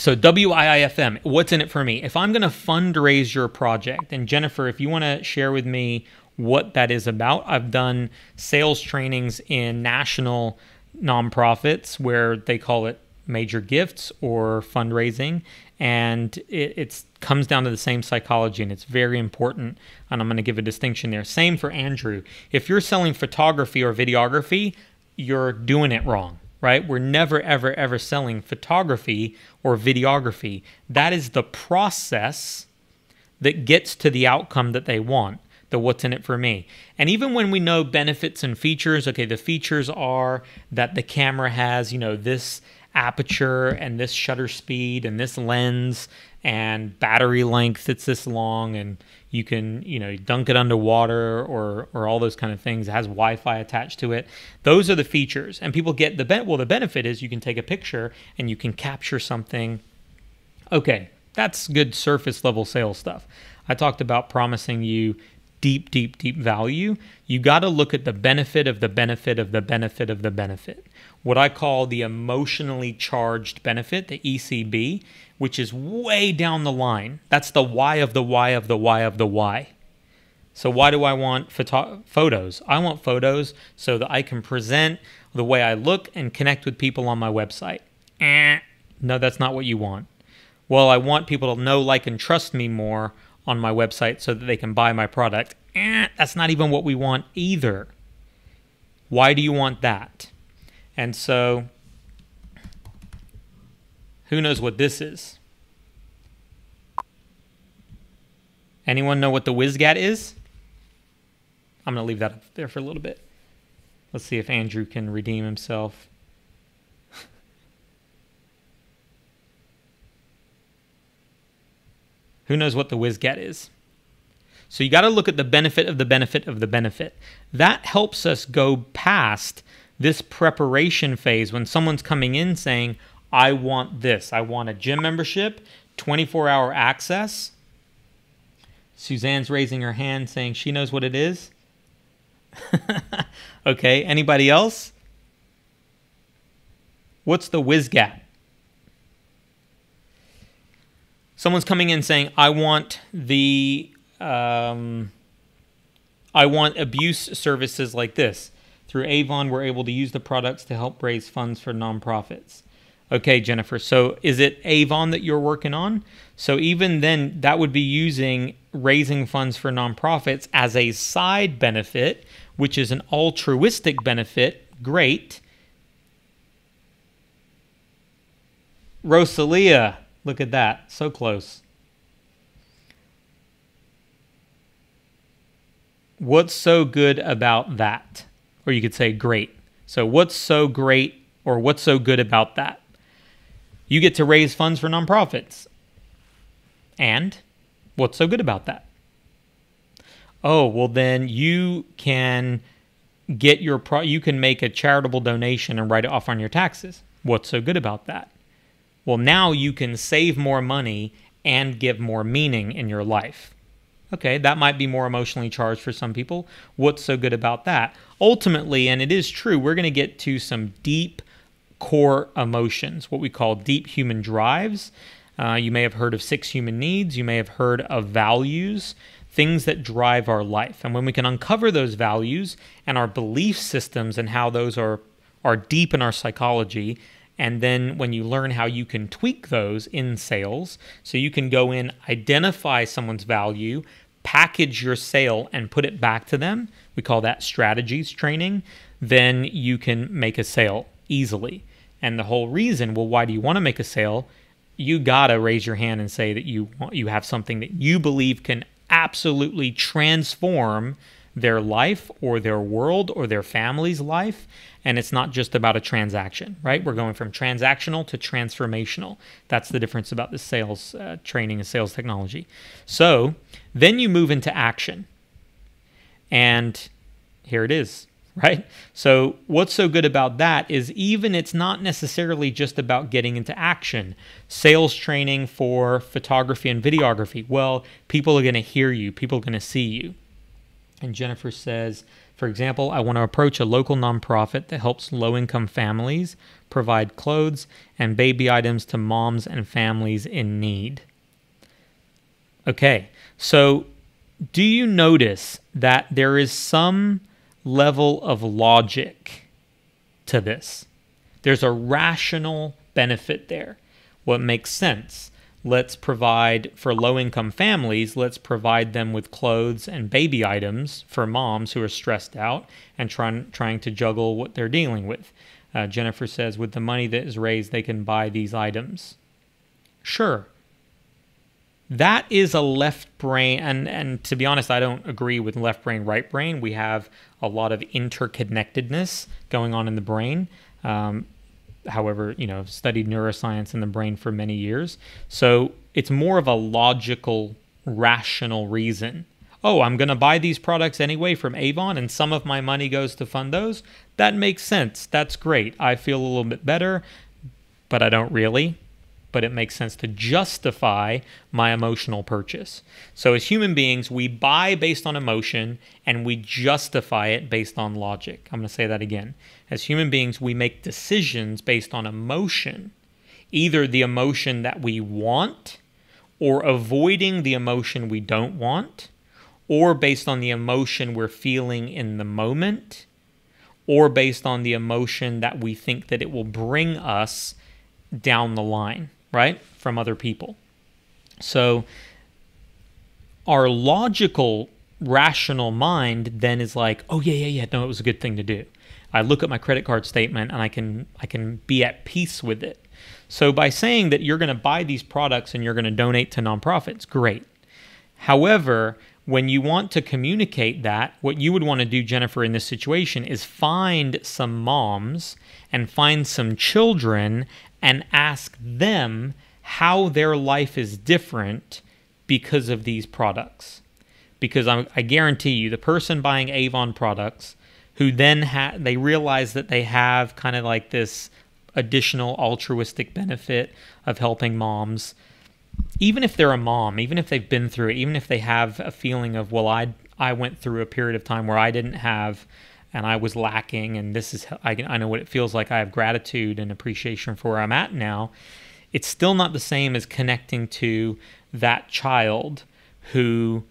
So W I I F M, what's in it for me? If I'm going to fundraise your project, and Jennifer, if you want to share with me what that is about, I've done sales trainings in national nonprofits where they call it major gifts or fundraising, and it it's, comes down to the same psychology, and it's very important, and I'm going to give a distinction there. Same for Andrew. If you're selling photography or videography, you're doing it wrong. Right? We're never, ever, ever selling photography or videography. That is the process that gets to the outcome that they want, the what's in it for me. And even when we know benefits and features, okay, the features are that the camera has, you know, this aperture and this shutter speed and this lens and battery length that's this long, and you can, you know, dunk it underwater or or all those kind of things. It has Wi-Fi attached to it. Those are the features, and people get the ben well the benefit is you can take a picture and you can capture something. Okay, That's good surface level sales stuff. I talked about promising you deep, deep, deep value. You got to look at the benefit of the benefit of the benefit of the benefit. What I call the emotionally charged benefit, the E C B, which is way down the line. That's the why of the why of the why of the why. So why do I want photo photos? I want photos so that I can present the way I look and connect with people on my website. Eh, no, that's not what you want. Well, I want people to know, like, and trust me more on my website so that they can buy my product. Eh, that's not even what we want either. Why do you want that? And so who knows what this is? Anyone know what the WISGAT is? I'm going to leave that up there for a little bit. Let's see if Andrew can redeem himself. Who knows what the WISGAT is? So you got to look at the benefit of the benefit of the benefit. That helps us go past this preparation phase when someone's coming in saying, I want this. I want a gym membership, twenty-four hour access. Suzanne's raising her hand saying she knows what it is. Okay, anybody else? What's the WISGAT? Someone's coming in saying, I want the, um, I want abuse services like this. Through Avon, we're able to use the products to help raise funds for nonprofits. Okay, Jennifer, so is it Avon that you're working on? So even then, that would be using raising funds for nonprofits as a side benefit, which is an altruistic benefit. Great. Rosalia, look at that, so close. What's so good about that? Or you could say great. So what's so great, or what's so good about that? You get to raise funds for nonprofits. And what's so good about that? Oh, well, then you can get your pro you can make a charitable donation and write it off on your taxes. What's so good about that? Well, now you can save more money and give more meaning in your life. Okay, that might be more emotionally charged for some people. What's so good about that? Ultimately, and it is true, we're going to get to some deep core emotions, what we call deep human drives. Uh, you may have heard of six human needs. You may have heard of values, things that drive our life. And when we can uncover those values and our belief systems and how those are, are deep in our psychology, and then when you learn how you can tweak those in sales, so you can go in, identify someone's value, package your sale and put it back to them, we call that strategies training, then you can make a sale easily. And the whole reason, well, why do you want to make a sale? You gotta raise your hand and say that you want, you have something that you believe can absolutely transform their life or their world or their family's life. And it's not just about a transaction, right? We're going from transactional to transformational. That's the difference about the sales uh, training and sales technology. So then you move into action. And here it is, right? So what's so good about that is even it's not necessarily just about getting into action. Sales training for photography and videography. Well, people are going to hear you. People are going to see you. And Jennifer says, for example, I want to approach a local nonprofit that helps low-income families provide clothes and baby items to moms and families in need. Okay, so do you notice that there is some level of logic to this? There's a rational benefit there. What makes sense? Let's provide for low-income families, let's provide them with clothes and baby items for moms who are stressed out and trying, trying to juggle what they're dealing with. Uh, Jennifer says, with the money that is raised, they can buy these items. Sure. That is a left brain, and, and to be honest, I don't agree with left brain, right brain. We have a lot of interconnectedness going on in the brain. Um, However, you know, I've studied neuroscience in the brain for many years. So it's more of a logical, rational reason. Oh, I'm going to buy these products anyway from Avon and some of my money goes to fund those. That makes sense. That's great. I feel a little bit better, but I don't really. but it makes sense to justify my emotional purchase. So as human beings, we buy based on emotion and we justify it based on logic. I'm going to say that again. As human beings, we make decisions based on emotion, either the emotion that we want or avoiding the emotion we don't want, or based on the emotion we're feeling in the moment, or based on the emotion that we think that it will bring us down the line, right, from other people. So our logical, rational mind then is like, oh, yeah, yeah, yeah, no, it was a good thing to do. I look at my credit card statement and I can, I can be at peace with it. So by saying that you're going to buy these products and you're going to donate to nonprofits, great. However, when you want to communicate that, what you would want to do, Jennifer, in this situation is find some moms and find some children and ask them how their life is different because of these products. Because I, I guarantee you, the person buying Avon products who then ha they realize that they have kind of like this additional altruistic benefit of helping moms, even if they're a mom, even if they've been through it, even if they have a feeling of, well, I, I went through a period of time where I didn't have, and I was lacking, and this is, I, I know what it feels like. I have gratitude and appreciation for where I'm at now. It's still not the same as connecting to that child who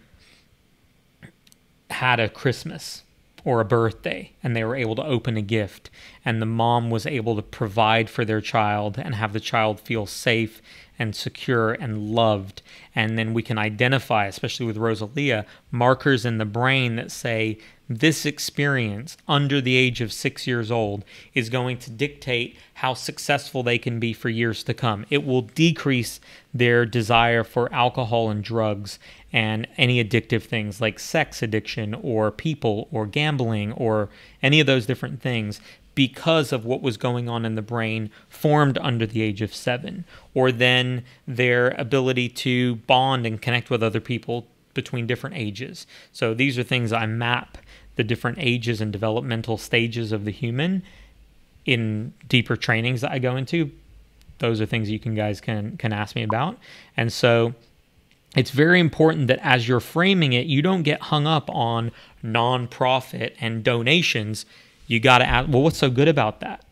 had a Christmas or a birthday and they were able to open a gift and the mom was able to provide for their child and have the child feel safe and secure and loved. And then we can identify, especially with Rosalia, markers in the brain that say this experience under the age of six years old is going to dictate how successful they can be for years to come. It will decrease their desire for alcohol and drugs and any addictive things like sex addiction or people or gambling or any of those different things, because of what was going on in the brain formed under the age of seven, or then their ability to bond and connect with other people between different ages. So these are things I map, the different ages and developmental stages of the human in deeper trainings that I go into. Those are things you can guys can, can ask me about. And so it's very important that as you're framing it, you don't get hung up on nonprofit and donations. You got to ask, well, what's so good about that?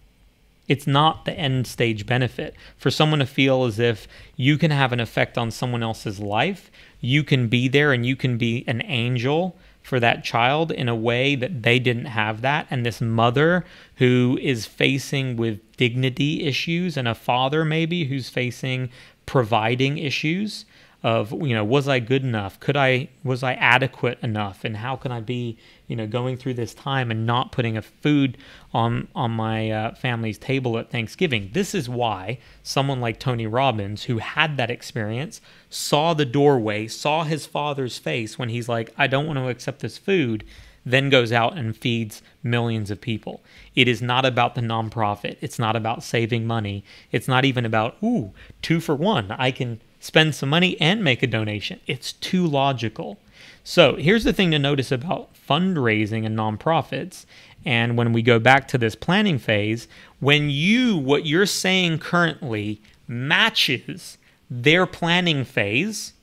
It's not the end stage benefit. For someone to feel as if you can have an effect on someone else's life, you can be there and you can be an angel for that child in a way that they didn't have that. And this mother who is facing with dignity issues, and a father maybe who's facing providing issues of, you know, was I good enough? Could I, was I adequate enough? And how can I be, you know, going through this time and not putting a food on, on my uh, family's table at Thanksgiving? This is why someone like Tony Robbins, who had that experience, saw the doorway, saw his father's face when he's like, I don't want to accept this food, then goes out and feeds millions of people. It is not about the nonprofit. It's not about saving money. It's not even about, ooh, two for one. I can spend some money and make a donation. It's too logical. So here's the thing to notice about fundraising and nonprofits. And when we go back to this planning phase, when you, what you're saying currently matches their planning phase,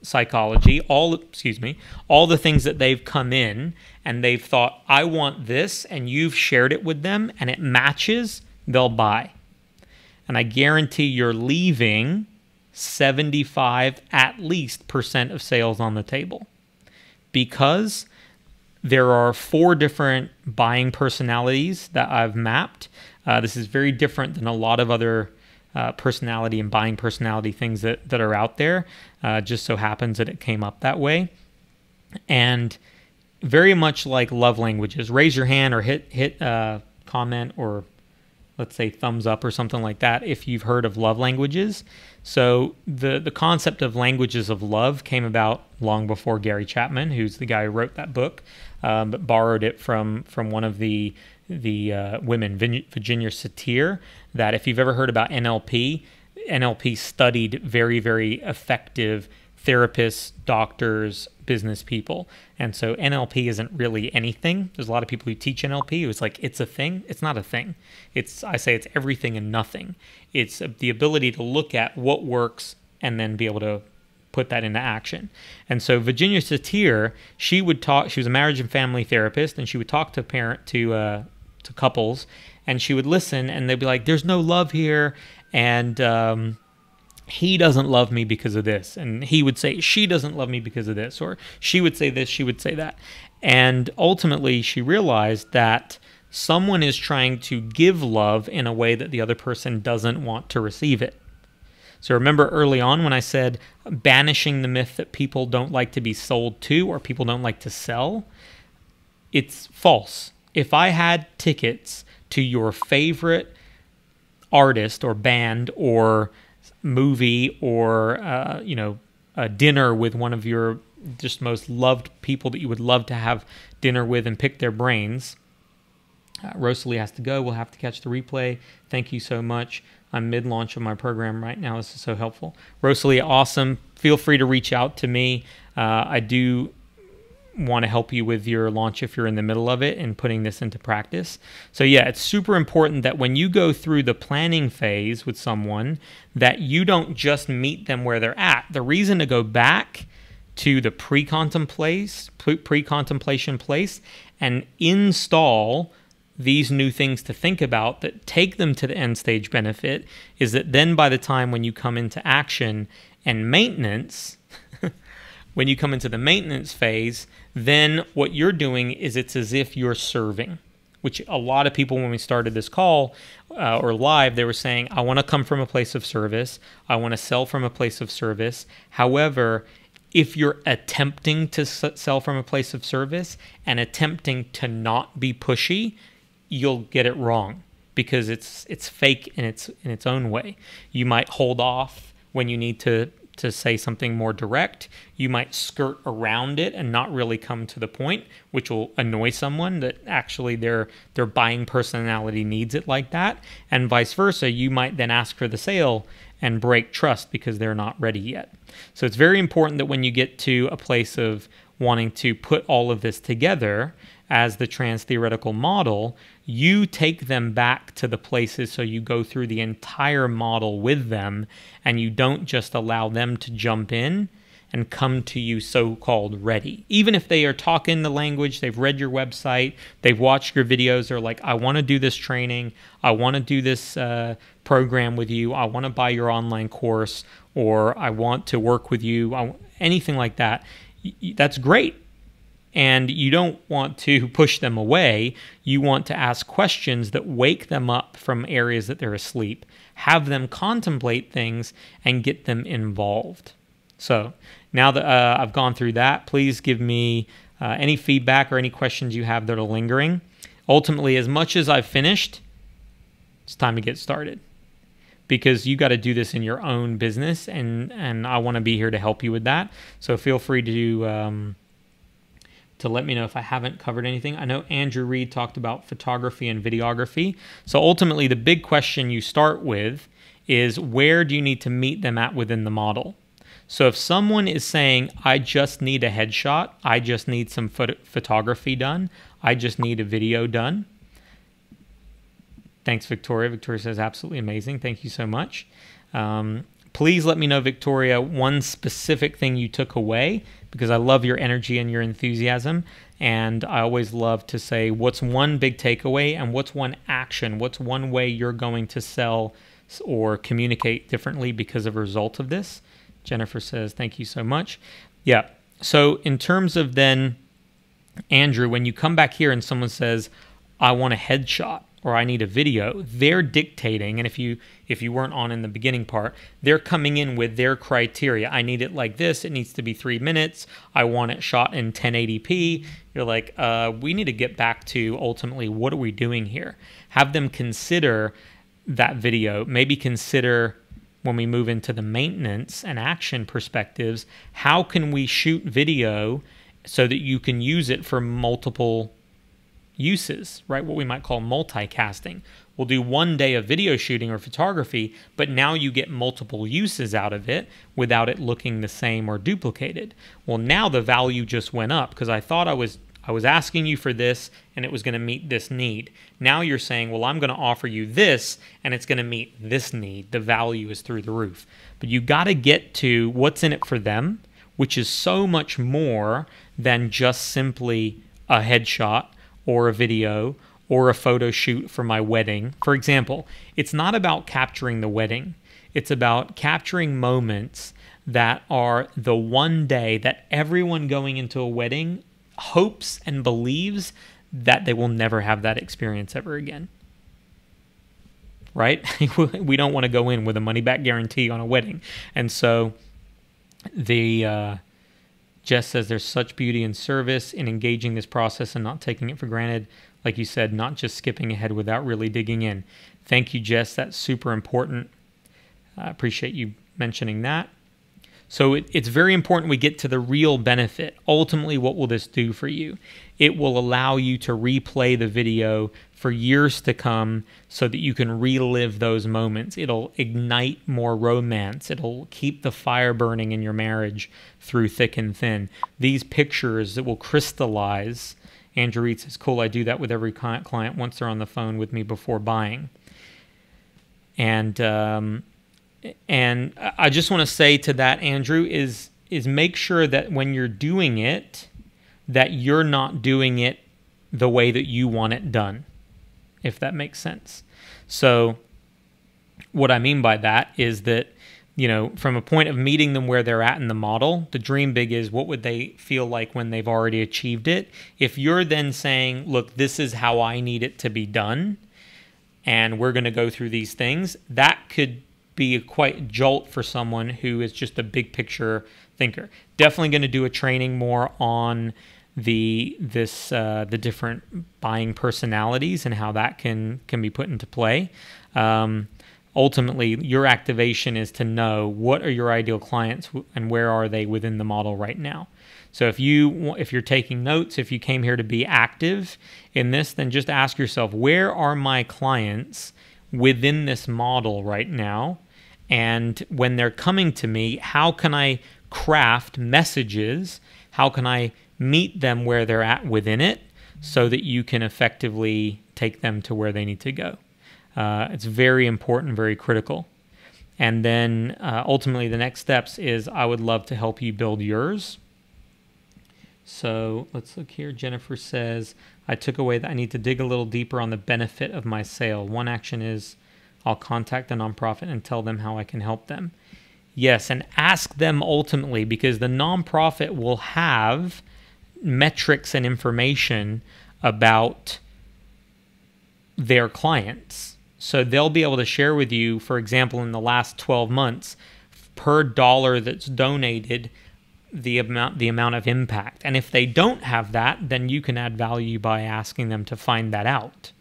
psychology, all, excuse me, all the things that they've come in and they've thought, I want this, and you've shared it with them and it matches, they'll buy. And I guarantee you're leaving seventy-five at least percent of sales on the table, because there are four different buying personalities that I've mapped. Uh, this is very different than a lot of other uh, personality and buying personality things that, that are out there. Uh, just so happens that it came up that way. And very much like love languages, raise your hand or hit, hit uh, comment, or let's say thumbs up or something like that, if you've heard of love languages. So the, the concept of languages of love came about long before Gary Chapman, who's the guy who wrote that book, um, but borrowed it from, from one of the, the uh, women, Virginia Satir, that if you've ever heard about N L P, N L P studied very, very effective therapists, doctors, business people. And so N L P isn't really anything. There's a lot of people who teach N L P who's like, it's a thing. It's not a thing. It's, I say it's everything and nothing. It's the ability to look at what works and then be able to put that into action. And so Virginia Satir, she would talk, she was a marriage and family therapist, and she would talk to parent, to, uh, to couples, and she would listen and they'd be like, there's no love here. And, um, he doesn't love me because of this. And he would say, she doesn't love me because of this, or she would say this, she would say that. And ultimately she realized that someone is trying to give love in a way that the other person doesn't want to receive it. So remember early on when I said banishing the myth that people don't like to be sold to or people don't like to sell, it's false. If I had tickets to your favorite artist or band or movie or, uh, you know, a dinner with one of your just most loved people that you would love to have dinner with and pick their brains. Uh, Rosalie has to go. We'll have to catch the replay. Thank you so much. I'm mid-launch of my program right now. This is so helpful. Rosalie, awesome. Feel free to reach out to me. Uh, I do want to help you with your launch if you're in the middle of it and putting this into practice. So yeah, it's super important that when you go through the planning phase with someone, that you don't just meet them where they're at. The reason to go back to the pre-contemplation pre-contemplation place and install these new things to think about that take them to the end stage benefit is that then by the time when you come into action and maintenance, when you come into the maintenance phase, then what you're doing is it's as if you're serving, which a lot of people when we started this call uh, or live, they were saying, I want to come from a place of service. I want to sell from a place of service. However, if you're attempting to s- sell from a place of service and attempting to not be pushy, you'll get it wrong because it's it's fake in its in its own way. You might hold off when you need to to say something more direct. You might skirt around it and not really come to the point, which will annoy someone that actually their their buying personality needs it like that, and vice versa. You might then ask for the sale and break trust because they're not ready yet. So it's very important that when you get to a place of wanting to put all of this together as the trans-theoretical model, you take them back to the places so you go through the entire model with them and you don't just allow them to jump in and come to you so-called ready. Even if they are talking the language, they've read your website, they've watched your videos, they're like, I wanna do this training, I wanna do this uh, program with you, I wanna buy your online course, or I want to work with you, I anything like that, that's great. And you don't want to push them away. You want to ask questions that wake them up from areas that they're asleep, have them contemplate things, and get them involved. So now that uh, I've gone through that, please give me uh, any feedback or any questions you have that are lingering. Ultimately, as much as I've finished, it's time to get started, because you got to do this in your own business, and, and I want to be here to help you with that. So feel free to... Um, to let me know if I haven't covered anything. I know Andrew Reed talked about photography and videography. So ultimately, the big question you start with is where do you need to meet them at within the model? So if someone is saying, I just need a headshot, I just need some photo photography done, I just need a video done. Thanks, Victoria. Victoria says, absolutely amazing. Thank you so much. Um, Please let me know, Victoria, one specific thing you took away, because I love your energy and your enthusiasm. And I always love to say, what's one big takeaway and what's one action? What's one way you're going to sell or communicate differently because of a result of this? Jennifer says, thank you so much. Yeah. So in terms of then, Andrew, when you come back here and someone says, I want a headshot, or I need a video, they're dictating, and if you if you weren't on in the beginning part, they're coming in with their criteria. I need it like this, it needs to be three minutes, I want it shot in ten eighty p. You're like, uh, we need to get back to ultimately, what are we doing here? Have them consider that video, maybe consider when we move into the maintenance and action perspectives, how can we shoot video so that you can use it for multiple uses, right? What we might call multicasting. We'll do one day of video shooting or photography, but now you get multiple uses out of it without it looking the same or duplicated. Well, now the value just went up because I thought I was I was asking you for this and it was going to meet this need. Now you're saying, well, I'm going to offer you this and it's going to meet this need. The value is through the roof. But you got to get to what's in it for them, which is so much more than just simply a headshot or a video or a photo shoot for my wedding. For example, it's not about capturing the wedding. It's about capturing moments that are the one day that everyone going into a wedding hopes and believes that they will never have that experience ever again, right? We don't want to go in with a money-back guarantee on a wedding. And so the uh, Jess says there's such beauty and service in engaging this process and not taking it for granted. Like you said, not just skipping ahead without really digging in. Thank you, Jess. That's super important. I appreciate you mentioning that. So it, it's very important we get to the real benefit. Ultimately, what will this do for you? It will allow you to replay the video for years to come so that you can relive those moments. It'll ignite more romance. It'll keep the fire burning in your marriage through thick and thin. These pictures that will crystallize. Andrew Reed says, cool, I do that with every client once they're on the phone with me before buying. And... Um, And I just want to say to that, Andrew, is is make sure that when you're doing it, that you're not doing it the way that you want it done, if that makes sense. So what I mean by that is that, you know, from a point of meeting them where they're at in the model, the dream big is what would they feel like when they've already achieved it? If you're then saying, look, this is how I need it to be done, and we're going to go through these things, that could be a quite jolt for someone who is just a big picture thinker. Definitely going to do a training more on the this uh, the different buying personalities and how that can can be put into play. Um, ultimately, your activation is to know what are your ideal clients and where are they within the model right now. So if you if you're taking notes, if you came here to be active in this, then just ask yourself, where are my clients within this model right now? And when they're coming to me, how can I craft messages? How can I meet them where they're at within it so that you can effectively take them to where they need to go? Uh, it's very important, very critical. And then uh, ultimately the next steps is I would love to help you build yours. So let's look here. Jennifer says, I took away that I need to dig a little deeper on the benefit of my sale. One action is I'll contact the nonprofit and tell them how I can help them. Yes, and ask them ultimately, because the nonprofit will have metrics and information about their clients. So they'll be able to share with you, for example, in the last twelve months, per dollar that's donated, the amount the amount of impact. And if they don't have that, then you can add value by asking them to find that out.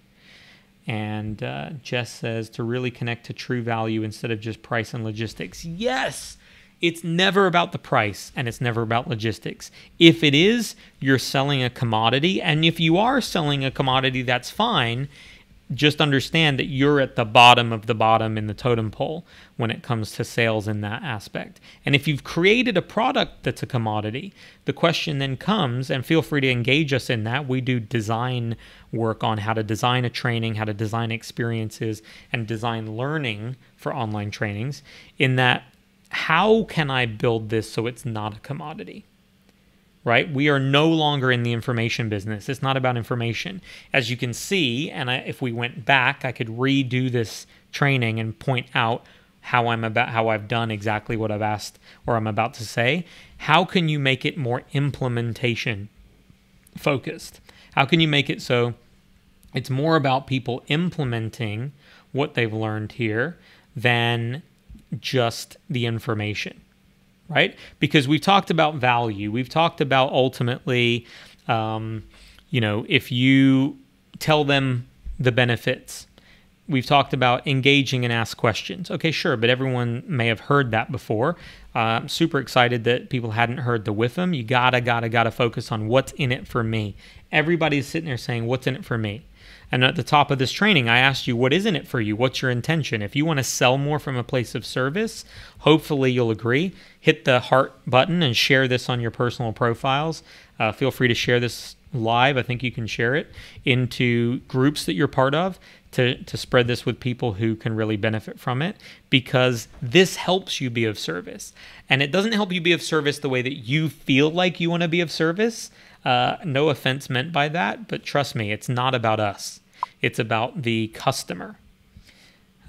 And uh, Jess says to really connect to true value instead of just price and logistics. Yes, it's never about the price and it's never about logistics. If it is, you're selling a commodity. And if you are selling a commodity, that's fine. Just understand that you're at the bottom of the bottom in the totem pole when it comes to sales in that aspect. And if you've created a product that's a commodity, the question then comes, and feel free to engage us in that. We do design work on how to design a training, how to design experiences, and design learning for online trainings, in that how can I build this so it's not a commodity? Right? We are no longer in the information business. It's not about information. As you can see, and I, if we went back, I could redo this training and point out how I'm about how I've done exactly what I've asked or I'm about to say. How can you make it more implementation focused? How can you make it so it's more about people implementing what they've learned here than just the information? Right? Because we've talked about value. We've talked about ultimately, um, you know, if you tell them the benefits, we've talked about engaging and ask questions. Okay, sure, but everyone may have heard that before. Uh, I'm super excited that people hadn't heard the W I I F M. You gotta, gotta, gotta focus on what's in it for me. Everybody's sitting there saying, what's in it for me? And at the top of this training, I asked you, what is in it for you? What's your intention? If you want to sell more from a place of service, hopefully you'll agree. Hit the heart button and share this on your personal profiles. Uh, feel free to share this live. I think you can share it into groups that you're part of to, to spread this with people who can really benefit from it, because this helps you be of service. And it doesn't help you be of service the way that you feel like you want to be of service. Uh, no offense meant by that, but trust me, it's not about us. It's about the customer.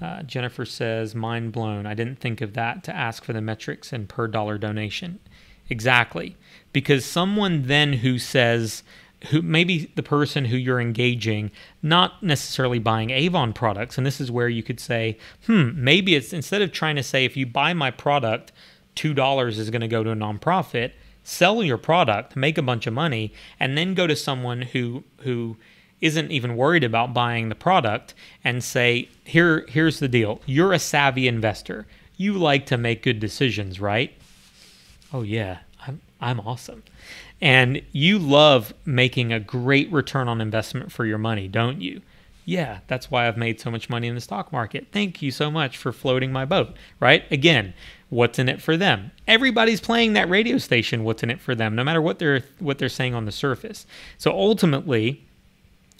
Uh, Jennifer says, mind blown. I didn't think of that, to ask for the metrics and per dollar donation. Exactly. Because someone then who says, who maybe the person who you're engaging, not necessarily buying Avon products, and this is where you could say, hmm, maybe it's instead of trying to say, if you buy my product, two dollars is going to go to a nonprofit, sell your product, make a bunch of money, and then go to someone who who isn't even worried about buying the product and say, here, here's the deal. You're a savvy investor. You like to make good decisions, right? Oh, yeah, I'm, I'm awesome. And you love making a great return on investment for your money, don't you? Yeah, that's why I've made so much money in the stock market. Thank you so much for floating my boat, right? Again, what's in it for them? Everybody's playing that radio station, what's in it for them, no matter what they're what they're saying on the surface. So ultimately,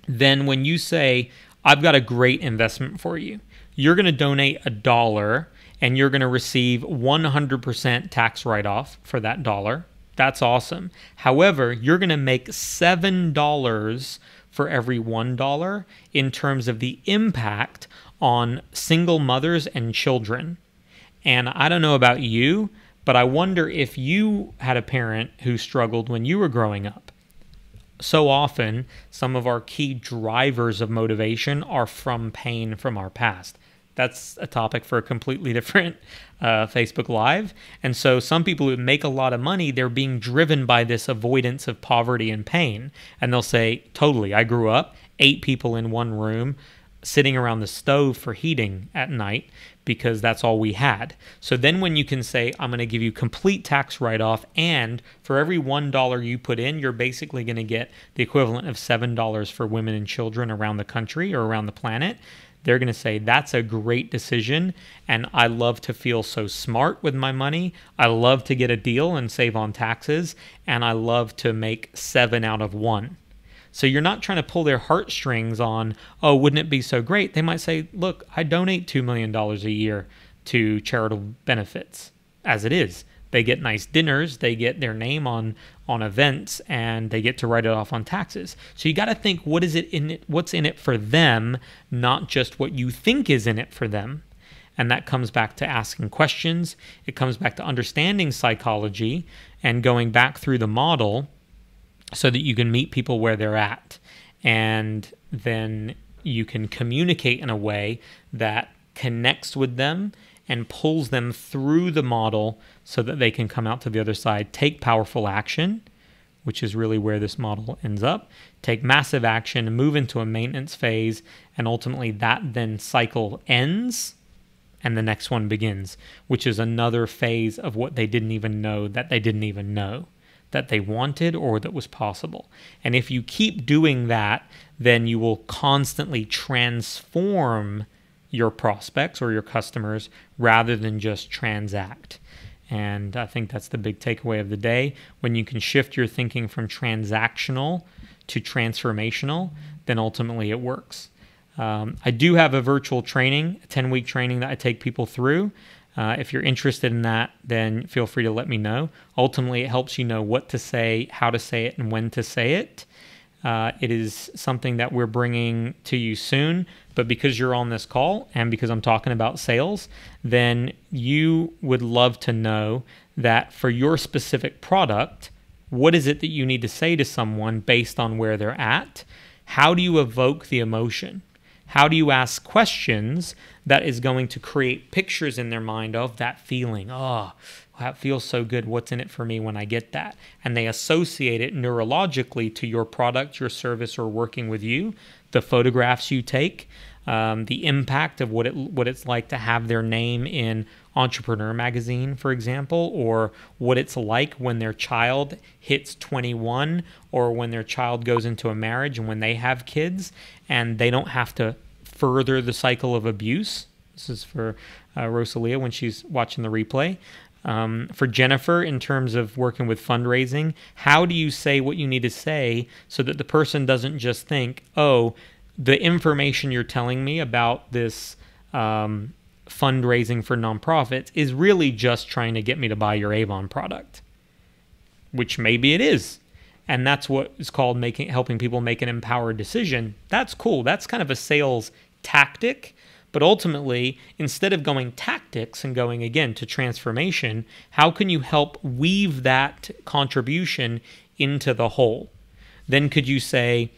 then when you say, I've got a great investment for you, you're going to donate a dollar and you're going to receive one hundred percent tax write-off for that dollar. That's awesome. However, you're going to make seven dollars for every one dollar in terms of the impact on single mothers and children. And I don't know about you, but I wonder if you had a parent who struggled when you were growing up. So often, some of our key drivers of motivation are from pain from our past. That's a topic for a completely different uh, Facebook Live. And so some people who make a lot of money, they're being driven by this avoidance of poverty and pain. And they'll say, totally, I grew up, eight people in one room, sitting around the stove for heating at night because that's all we had. So then when you can say, I'm going to give you complete tax write-off, and for every one dollar you put in, you're basically going to get the equivalent of seven dollars for women and children around the country or around the planet, they're going to say, that's a great decision, and I love to feel so smart with my money. I love to get a deal and save on taxes, and I love to make seven out of one. So you're not trying to pull their heartstrings on, oh, wouldn't it be so great? They might say, look, I donate two million dollars a year to charitable benefits, as it is. They get nice dinners, they get their name on on events, and they get to write it off on taxes. So you got to think, what is it in it, what's in it for them, not just what you think is in it for them. And that comes back to asking questions. It comes back to understanding psychology and going back through the model so that you can meet people where they're at. And then you can communicate in a way that connects with them and pulls them through the model so that they can come out to the other side, take powerful action, which is really where this model ends up, take massive action, move into a maintenance phase, and ultimately that then cycle ends and the next one begins, which is another phase of what they didn't even know that they didn't even know that they wanted or that was possible. And if you keep doing that, then you will constantly transform your prospects or your customers rather than just transact. And I think that's the big takeaway of the day. When you can shift your thinking from transactional to transformational, then ultimately it works. Um, I do have a virtual training, a ten-week training that I take people through. Uh, if you're interested in that, then feel free to let me know. Ultimately, it helps you know what to say, how to say it, and when to say it. Uh, it is something that we're bringing to you soon, but because you're on this call and because I'm talking about sales, then you would love to know that for your specific product, what is it that you need to say to someone based on where they're at? How do you evoke the emotion? How do you ask questions that is going to create pictures in their mind of that feeling? Oh, that feels so good. What's in it for me when I get that? And they associate it neurologically to your product, your service, or working with you, the photographs you take, um, the impact of what it what it's like to have their name in Entrepreneur magazine, for example, or what it's like when their child hits twenty-one or when their child goes into a marriage and when they have kids and they don't have to further the cycle of abuse. This is for uh, Rosalia when she's watching the replay. Um, for Jennifer, in terms of working with fundraising, how do you say what you need to say so that the person doesn't just think, oh, the information you're telling me about this um, fundraising for nonprofits is really just trying to get me to buy your Avon product, which maybe it is. And that's what is called making, helping people make an empowered decision. That's cool. That's kind of a sales tactic. But ultimately, instead of going tactics and going, again, to transformation, how can you help weave that contribution into the whole? Then could you say,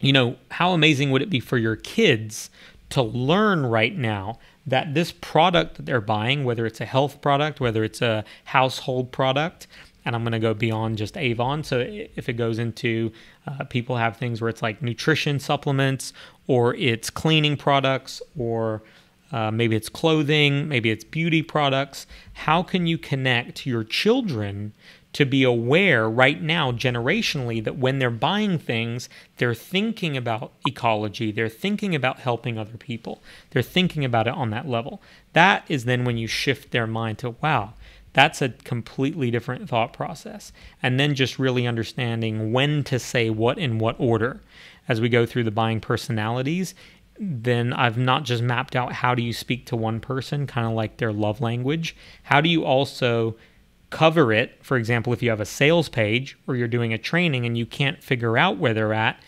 you know, how amazing would it be for your kids to learn right now that this product that they're buying, whether it's a health product, whether it's a household product, and I'm going to go beyond just Avon. So if it goes into uh, people have things where it's like nutrition supplements or it's cleaning products or uh, maybe it's clothing, maybe it's beauty products. How can you connect your children to be aware right now generationally that when they're buying things, they're thinking about ecology, they're thinking about helping other people, they're thinking about it on that level. That is then when you shift their mind to, wow, that's a completely different thought process. And then just really understanding when to say what in what order. As we go through the buying personalities, then I've not just mapped out how do you speak to one person, kind of like their love language. How do you also cover it? For example, if you have a sales page or you're doing a training and you can't figure out where they're at,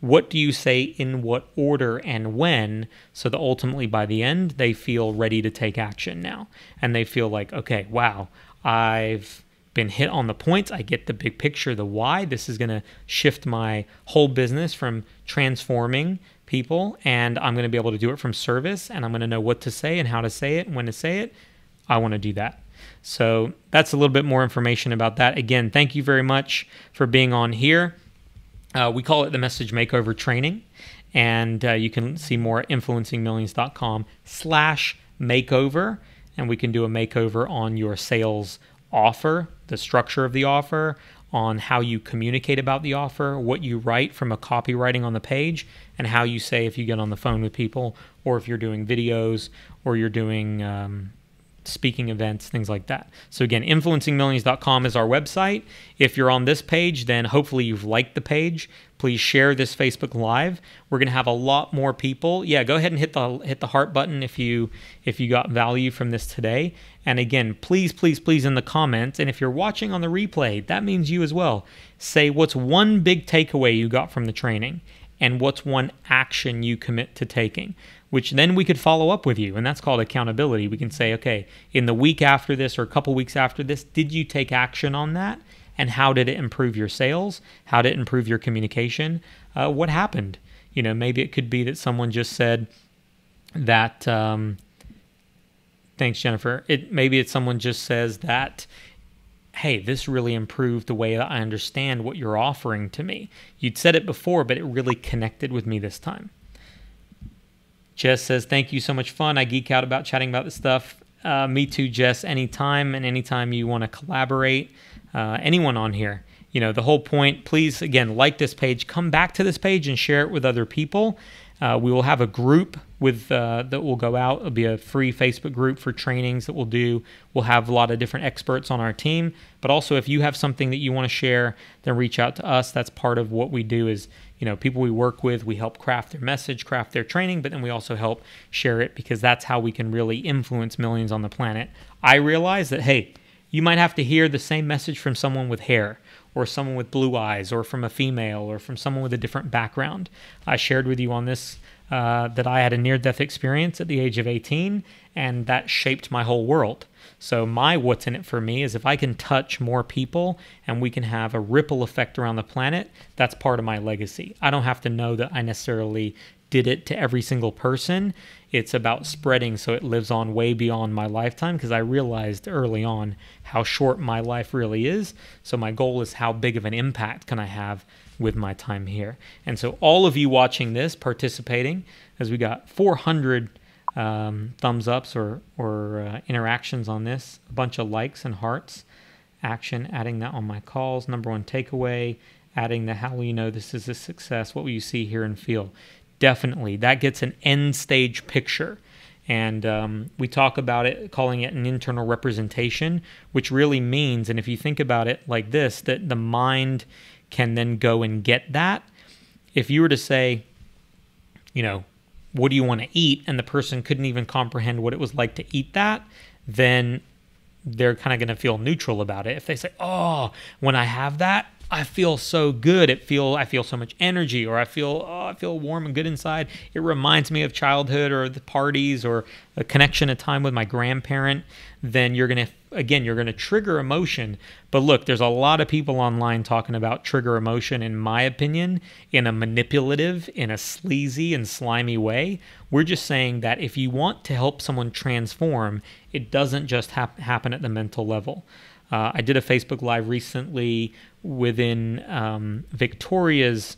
what do you say in what order and when, so that ultimately by the end they feel ready to take action now and they feel like, okay, wow, I've been hit on the points. I get the big picture, the why. This is going to shift my whole business from transforming people, and I'm going to be able to do it from service, and I'm going to know what to say and how to say it and when to say it. I want to do that. So that's a little bit more information about that. Again, thank you very much for being on here. Uh, we call it the Message Makeover Training, and uh, you can see more at influencing millions dot com slash makeover, and we can do a makeover on your sales offer, the structure of the offer, on how you communicate about the offer, what you write from a copywriting on the page, and how you say if you get on the phone with people, or if you're doing videos, or you're doing um, speaking events, things like that. So again, influencing millions dot com is our website. If you're on this page, then hopefully you've liked the page. Please share this Facebook Live. We're going to have a lot more people. Yeah, go ahead and hit the hit the heart button if you if you got value from this today. And again, please, please, please in the comments. And if you're watching on the replay, that means you as well. Say what's one big takeaway you got from the training and what's one action you commit to taking, which then we could follow up with you, and that's called accountability. We can say, okay, in the week after this or a couple weeks after this, did you take action on that, and how did it improve your sales? How did it improve your communication? Uh, what happened? You know, maybe it could be that someone just said that, um, thanks, Jennifer. It, maybe it's someone just says that, hey, this really improved the way that I understand what you're offering to me. You'd said it before, but it really connected with me this time. Jess says, thank you so much, fun. I geek out about chatting about this stuff. Uh, me too, Jess, anytime, and anytime you want to collaborate, uh, anyone on here. You know, the whole point, please, again, like this page, come back to this page and share it with other people. Uh, we will have a group with uh, that will go out. It'll be a free Facebook group for trainings that we'll do. We'll have a lot of different experts on our team. But also, if you have something that you want to share, then reach out to us. That's part of what we do is, you know, people we work with, we help craft their message, craft their training, but then we also help share it because that's how we can really influence millions on the planet. I realize that, hey, you might have to hear the same message from someone with hair or someone with blue eyes or from a female or from someone with a different background. I shared with you on this uh, that I had a near-death experience at the age of eighteen, and that shaped my whole world. So my what's in it for me is if I can touch more people and we can have a ripple effect around the planet, that's part of my legacy. I don't have to know that I necessarily did it to every single person. It's about spreading so it lives on way beyond my lifetime, because I realized early on how short my life really is. So my goal is how big of an impact can I have with my time here. And so all of you watching this, participating, as we got four hundred um, thumbs ups or, or uh, interactions on this, a bunch of likes and hearts, action, adding that on my calls, number one takeaway, adding the how will you know this is a success, what will you see, hear, and feel. Definitely, that gets an end stage picture. And um, we talk about it, calling it an internal representation, which really means, and if you think about it like this, that the mind can then go and get that. If you were to say, you know, what do you want to eat? And the person couldn't even comprehend what it was like to eat that, then they're kind of going to feel neutral about it. If they say, oh, when I have that, I feel so good. It feel I feel so much energy, or I feel oh, I feel warm and good inside. It reminds me of childhood, or the parties, or a connection, a time with my grandparent. Then you're gonna again, you're gonna trigger emotion. But look, there's a lot of people online talking about trigger emotion. In my opinion, in a manipulative, in a sleazy and slimy way. We're just saying that if you want to help someone transform, it doesn't just ha- happen at the mental level. Uh, I did a Facebook Live recently within um, Victoria's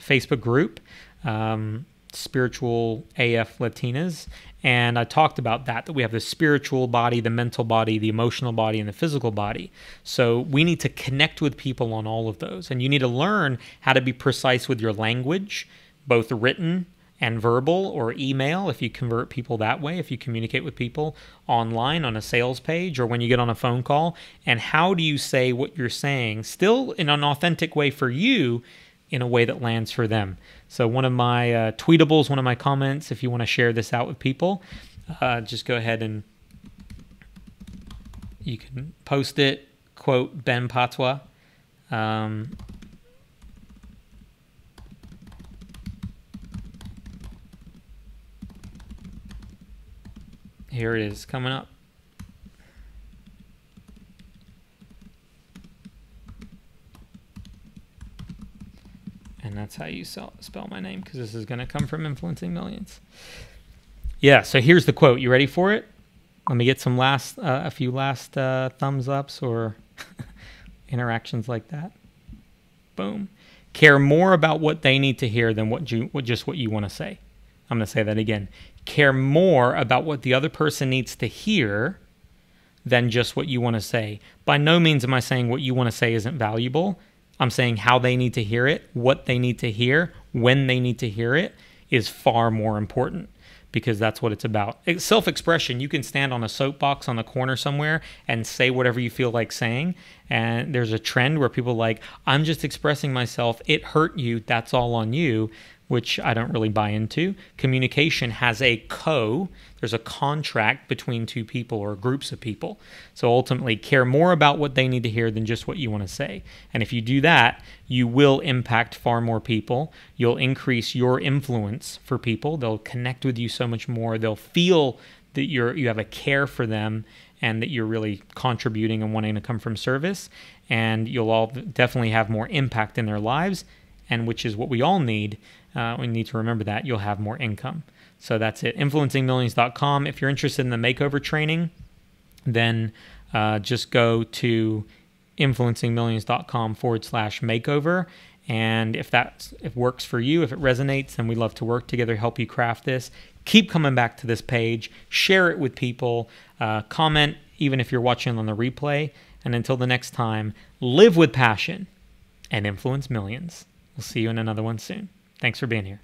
Facebook group, um, Spiritual A F Latinas, and I talked about that, that we have the spiritual body, the mental body, the emotional body, and the physical body. So we need to connect with people on all of those, and you need to learn how to be precise with your language, both written and verbal, or email if you convert people that way, if you communicate with people online on a sales page or when you get on a phone call. And how do you say what you're saying still in an authentic way for you, in a way that lands for them? So one of my uh, tweetables, one of my comments, if you want to share this out with people, uh, just go ahead and you can post it, quote Ben Patwa. Um, Here it is, coming up. And that's how you sell, spell my name, because this is going to come from Influencing Millions. Yeah, so here's the quote. You ready for it? Let me get some last, uh, a few last uh, thumbs ups or interactions like that. Boom. Care more about what they need to hear than what you, what, just what you want to say. I'm going to say that again. Care more about what the other person needs to hear than just what you want to say. By no means am I saying what you want to say isn't valuable. I'm saying how they need to hear it, what they need to hear, when they need to hear it is far more important, because that's what it's about. It's self-expression. You can stand on a soapbox on the corner somewhere and say whatever you feel like saying. And there's a trend where people are like, I'm just expressing myself. It hurt you. That's all on you, which I don't really buy into. Communication has a co, there's a contract between two people or groups of people. So ultimately, care more about what they need to hear than just what you want to say. And if you do that, you will impact far more people. You'll increase your influence for people. They'll connect with you so much more. They'll feel that you're, you have a care for them and that you're really contributing and wanting to come from service. And you'll all definitely have more impact in their lives, and which is what we all need. Uh, we need to remember that. You'll have more income. So that's it, influencing millions dot com. If you're interested in the makeover training, then uh, just go to influencing millions dot com forward slash makeover. And if that if works for you, if it resonates, then we'd love to work together, help you craft this. Keep coming back to this page, share it with people, uh, comment, even if you're watching on the replay. And until the next time, live with passion and influence millions. We'll see you in another one soon. Thanks for being here.